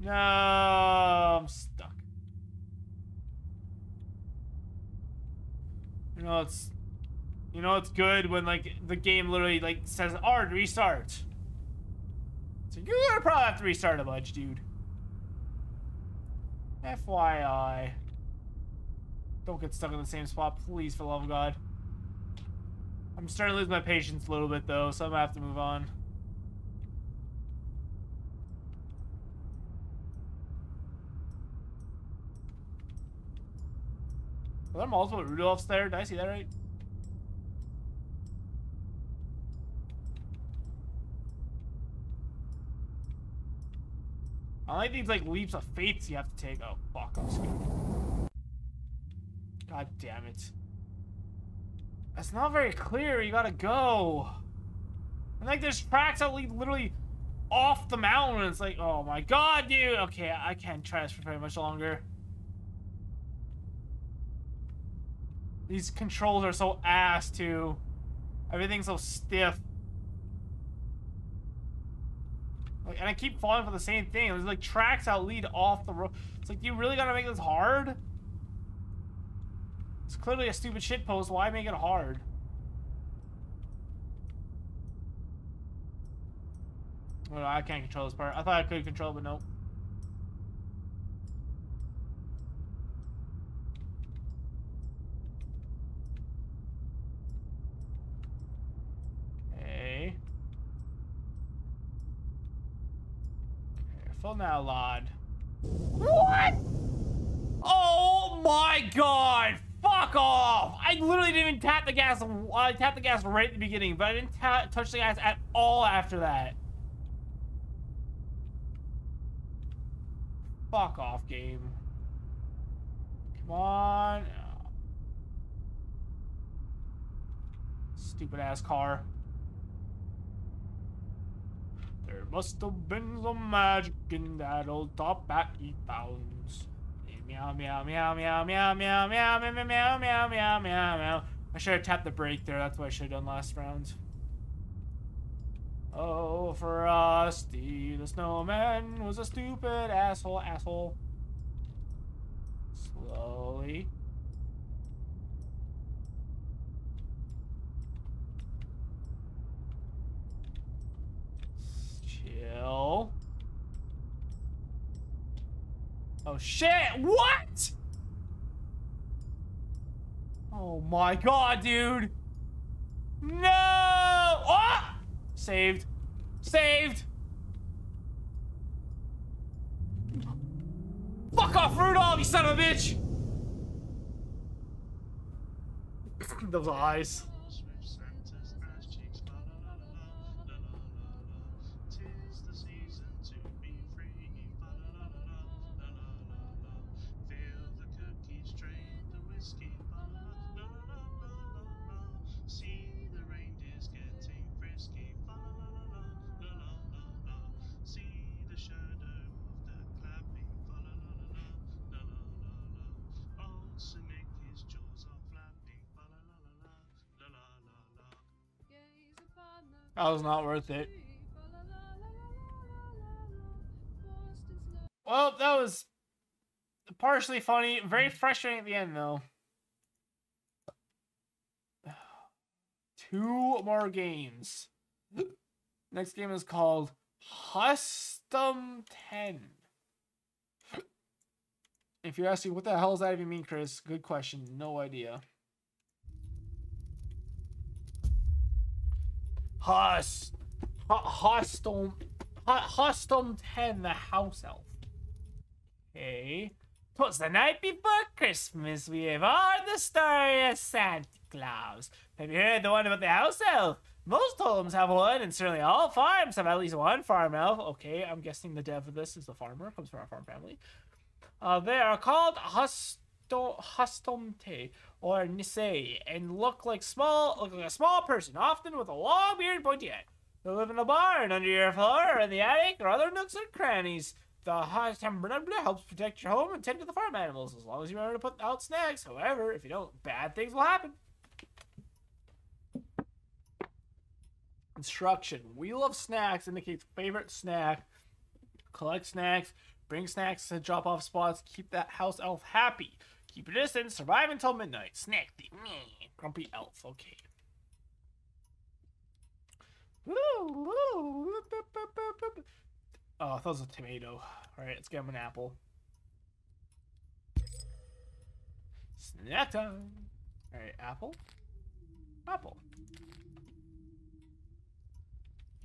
No, I'm stuck. You know it's good when like the game literally like says hard restart. So you're gonna probably have to restart a bunch, dude. FYI. Don't get stuck in the same spot, please, for the love of God. I'm starting to lose my patience a little bit though, so I'm gonna have to move on. Are there multiple Rudolphs there? Did I see that right? I like these like leaps of faith you have to take. Oh fuck, I'm scared. God damn it. That's not very clear, you gotta go. And like there's tracks that lead literally off the mountain and it's like, oh my god, dude. Okay, I can't try this for very much longer. These controls are so ass too. Everything's so stiff. Like, and I keep falling for the same thing. There's like tracks that lead off the road. It's like, do you really gotta make this hard? It's clearly a stupid shitpost. Why make it hard? Well, I can't control this part. I thought I could control it, but nope. Careful now, lad. What? Oh my god! Fuck off! I literally didn't even tap the gas. I tapped the gas right at the beginning, but I didn't touch the gas at all after that. Fuck off, game. Come on. Oh. Stupid ass car. There must have been some magic in that old top hat he found. Meow, meow, meow, meow, meow, meow, meow, meow, meow, meow, meow, meow, meow, meow. I should have tapped the brake there. That's what I should have done last round. Oh, Frosty the Snowman was a stupid asshole. Slowly. Chill. Oh shit, what? Oh my god, dude. No! Oh! Saved. Saved! Fuck off, Rudolph, you son of a bitch! Those eyes. That was not worth it. Well, that was partially funny. Very frustrating at the end, though. 2 more games. Next game is called Hustomten. If you're asking, what the hell is that even mean, Chris? Good question. No idea. Hustomten, the house elf. Okay. 'Twas the night before Christmas, we have heard the story of Santa Claus. Have you heard the one about the house elf? Most homes have one, and certainly all farms have at least one farm elf. Okay, I'm guessing the dev of this is the farmer. Comes from our farm family. They are called Hustomte or Nisei, and look like a small person, often with a long beard and pointy head. They live in a barn, under your floor, or in the attic, or other nooks and crannies. The Hustomte helps protect your home and tend to the farm animals, as long as you remember to put out snacks. However, if you don't, bad things will happen. Instruction. Wheel of snacks indicates favorite snack. Collect snacks. Bring snacks to drop-off spots. Keep that house elf happy. Keep your distance. Survive until midnight. Snack thief. Grumpy elf. Okay. Oh, I thought it was a tomato. Alright, let's get him an apple. Snack time. Alright, apple. Apple.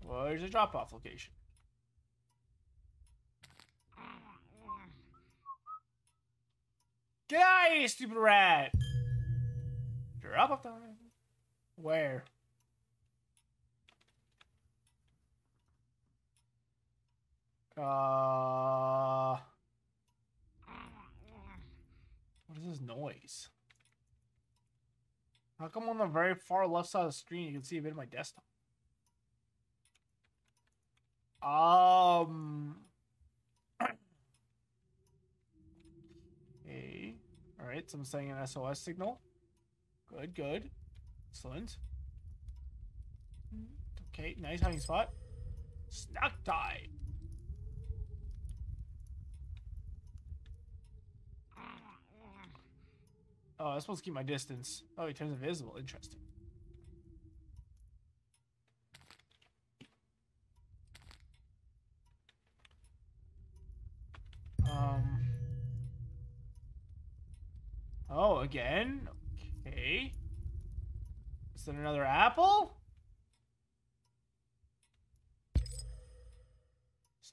Well, there's a drop-off location. Get out of here, you stupid rat! Drop-off time. Where? What is this noise? How come on the very far left side of the screen you can see a bit of my desktop? Hey, all right, so I'm sending an SOS signal. Good, good, excellent. Okay, nice hiding spot. Snack time. Oh, I'm supposed to keep my distance. Oh, he turns invisible. Interesting. Oh, again? Okay. Is that another apple?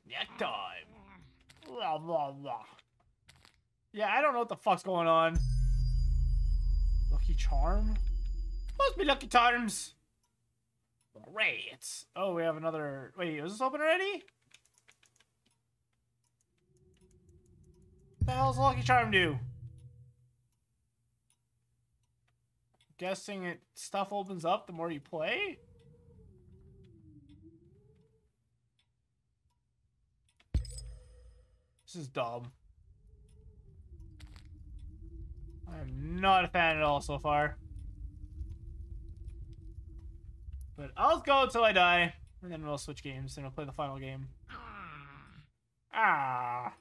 Snack time. Blah, blah, blah. Yeah, I don't know what the fuck's going on. Lucky charm? Must be lucky charms! Great! Oh, we have another... Wait, was this open already? What the hell's lucky charm do? Guessing it stuff opens up the more you play? This is dumb. I'm not a fan at all so far. But I'll go until I die. And then we'll switch games and we'll play the final game. Ah.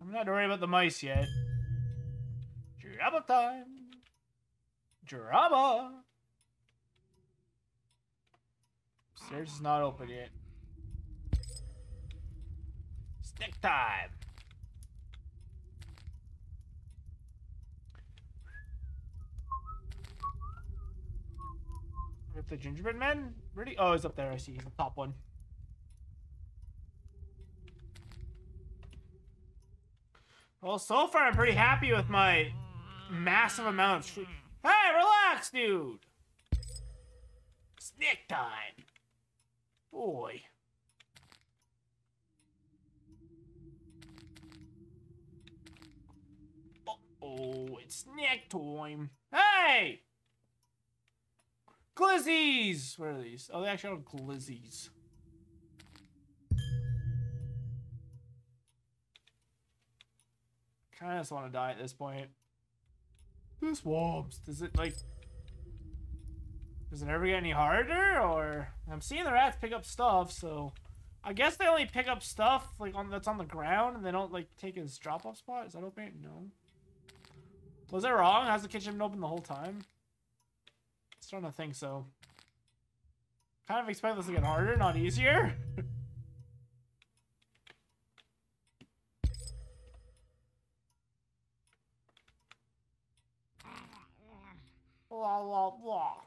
I'm not worried about the mice yet. Drama time. Drama. Stairs is not open yet. Snack time. The gingerbread man? Really? Oh, he's up there. I see. He's the top one. Well, so far I'm pretty happy with my massive amount of street. Hey, relax, dude! Snack time! Boy. Uh-oh, it's snack time. Hey! Glizzies! What are these? Oh, they actually are glizzies. Kind of just want to die at this point. This wobs. Does it like? Does it ever get any harder? Or I'm seeing the rats pick up stuff, so I guess they only pick up stuff like on that's on the ground, and they don't like take his drop-off spot. Is that open? No. Was I wrong? Has the kitchen been open the whole time? Starting to think so. Kind of expect this to get harder, not easier. Blah, blah, blah.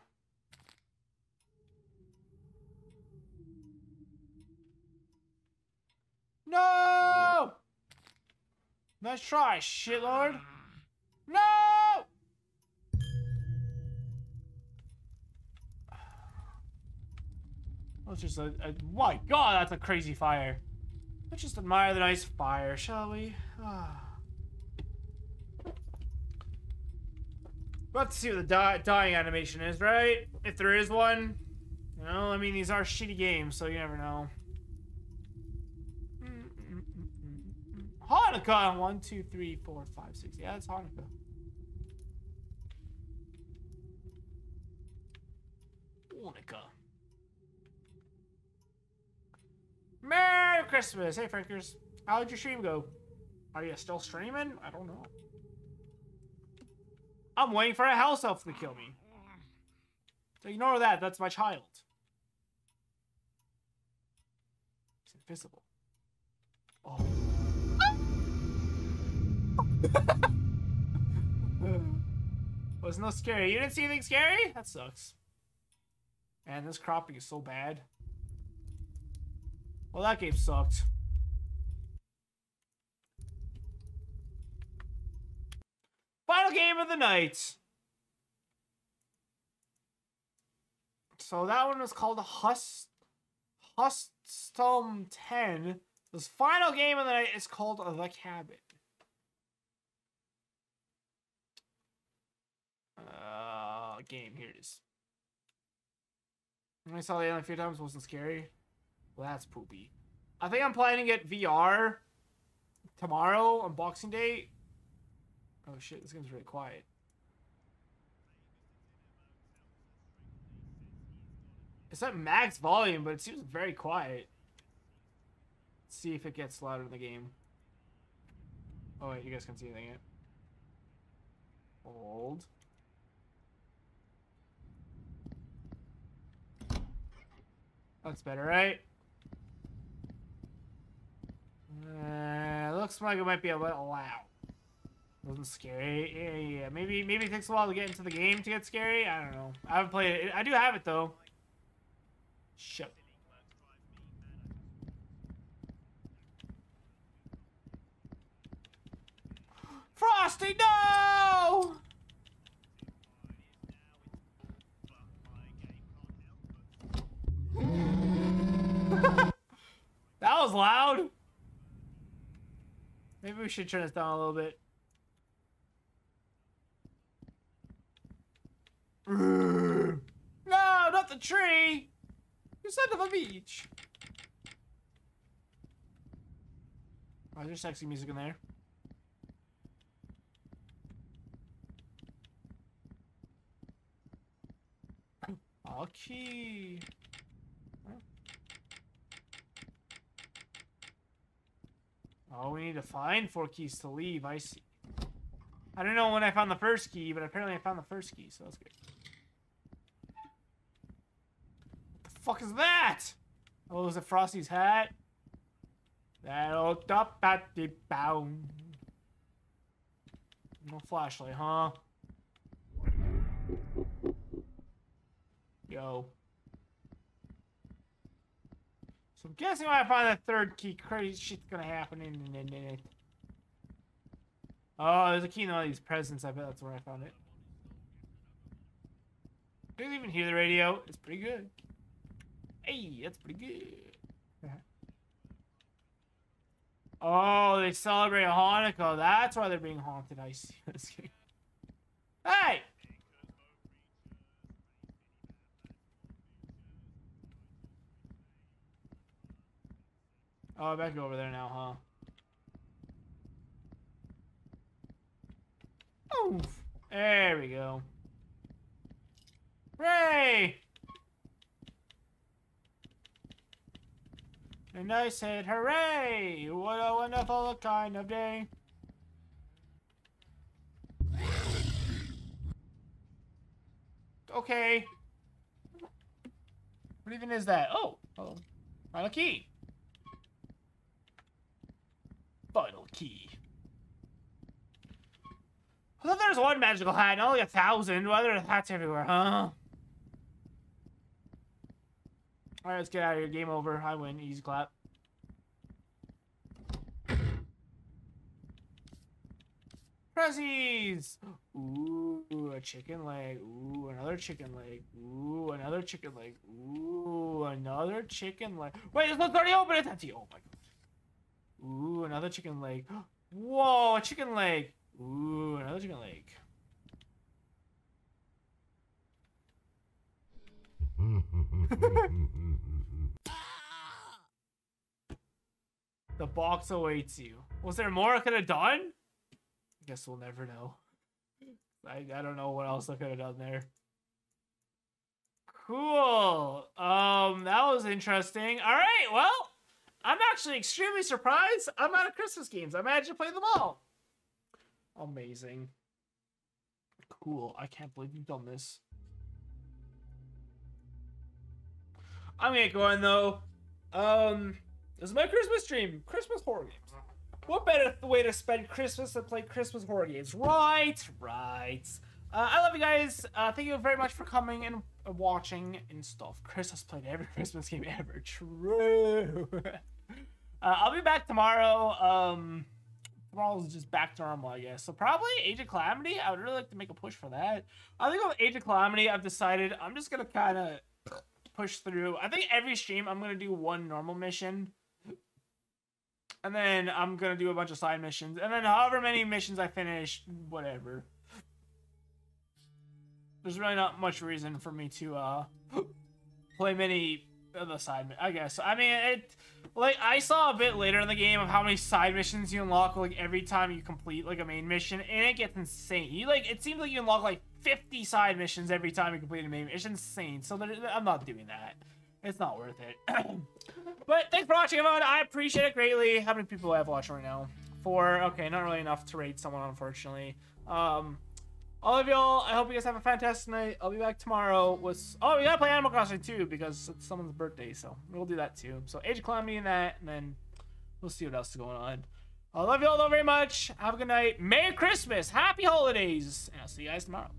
No! Nice try, shitlord. No! Let's just, my God, that's a crazy fire. Let's just admire the nice fire, shall we? Let's see what the dying animation is, right? If there is one. You know, I mean, these are shitty games, so you never know. Hanukkah! 1, 2, 3, 4, 5, 6. Yeah, that's Hanukkah. Cornica. Merry Christmas! Hey, Frankers. How did your stream go? Are you still streaming? I don't know. I'm waiting for a house elf to kill me. So ignore that. That's my child. It's invisible. Oh. Was no scary. You didn't see anything scary? That sucks. Man, this cropping is so bad. Well, that game sucked. Final game of the night. So that one was called Hustomten. This final game of the night is called The Cabin. Game, here it is. I saw the alien a few times, wasn't scary. Well, that's poopy. I think I'm planning it VR tomorrow on Boxing Day. Oh shit, this game's really quiet. It's at max volume, but it seems very quiet. Let's see if it gets louder in the game. Oh wait, you guys can't see anything yet. Hold. That's better, right? Looks like it might be a little loud. Wasn't scary. Yeah. Maybe it takes a while to get into the game to get scary. I don't know. I haven't played it. I do have it though. Shut. Frosty, no! That was loud. Maybe we should turn this down a little bit. No, not the tree. You son of a beach. Oh, there's sexy music in there. Okay. Oh, we need to find 4 keys to leave. I see. I don't know when I found the first key, but apparently I found the first key, so that's good. What the fuck is that? Oh, is it Frosty's hat? That old top at the bound. No flashlight, huh? Yo. So I'm guessing when I find that third key, crazy shit's gonna happen in it. Oh, there's a key in all these presents. I bet that's where I found it. You didn't even hear the radio. It's pretty good. Hey, that's pretty good. Oh, they celebrate Hanukkah. That's why they're being haunted. I see. Hey! Oh, I better go over there now, huh? Oof. There we go. Hooray! And I said, hooray! What a wonderful kind of day. Okay. What even is that? Oh! Oh. Final key. Final key. I thought there was one magical hat, not only 1,000. Why are there hats everywhere, huh? Alright, let's get out of here. Game over. I win. Easy clap. Prezzies! Ooh, a chicken leg. Ooh, another chicken leg. Ooh, another chicken leg. Ooh, another chicken leg. Wait, this one's already open! It's empty. Oh my god. Ooh, another chicken leg. Whoa, a chicken leg. Ooh, another chicken leg. The box awaits you. Was there more I could have done? I guess we'll never know. I don't know what else I could have done there. Cool. That was interesting. All right, well, I'm actually extremely surprised I'm out of Christmas games. I managed to play them all. Amazing. Cool. I can't believe you've done this. I'm gonna go in though. This is my Christmas stream. Christmas horror games. What better way to spend Christmas than play Christmas horror games? Right, right. I love you guys. Thank you very much for coming and watching and stuff. Chris has played every Christmas game ever. True. I'll be back tomorrow. Tomorrow's just back to normal, I guess. So probably Age of Calamity. I would really like to make a push for that. I think with Age of Calamity, I've decided I'm just gonna kind of push through. I think every stream I'm gonna do one normal mission. And then I'm gonna do a bunch of side missions. And then however many missions I finish, whatever. There's really not much reason for me to play many of the side missions, I guess. I mean, like, I saw a bit later in the game of how many side missions you unlock, like, every time you complete, like, a main mission, and it gets insane. You, like, it seems like you unlock, like, 50 side missions every time you complete a main mission. It's insane. So I'm not doing that. It's not worth it. But thanks for watching, everyone. I appreciate it greatly. How many people do I have watching right now? 4. Okay, not really enough to rate someone, unfortunately. All of y'all, I hope you guys have a fantastic night. I'll be back tomorrow with... Oh, we gotta play Animal Crossing too, because it's someone's birthday, so we'll do that too. So Age of Calamity and that, and then we'll see what else is going on. I love y'all very much. Have a good night. Merry Christmas. Happy holidays. And I'll see you guys tomorrow.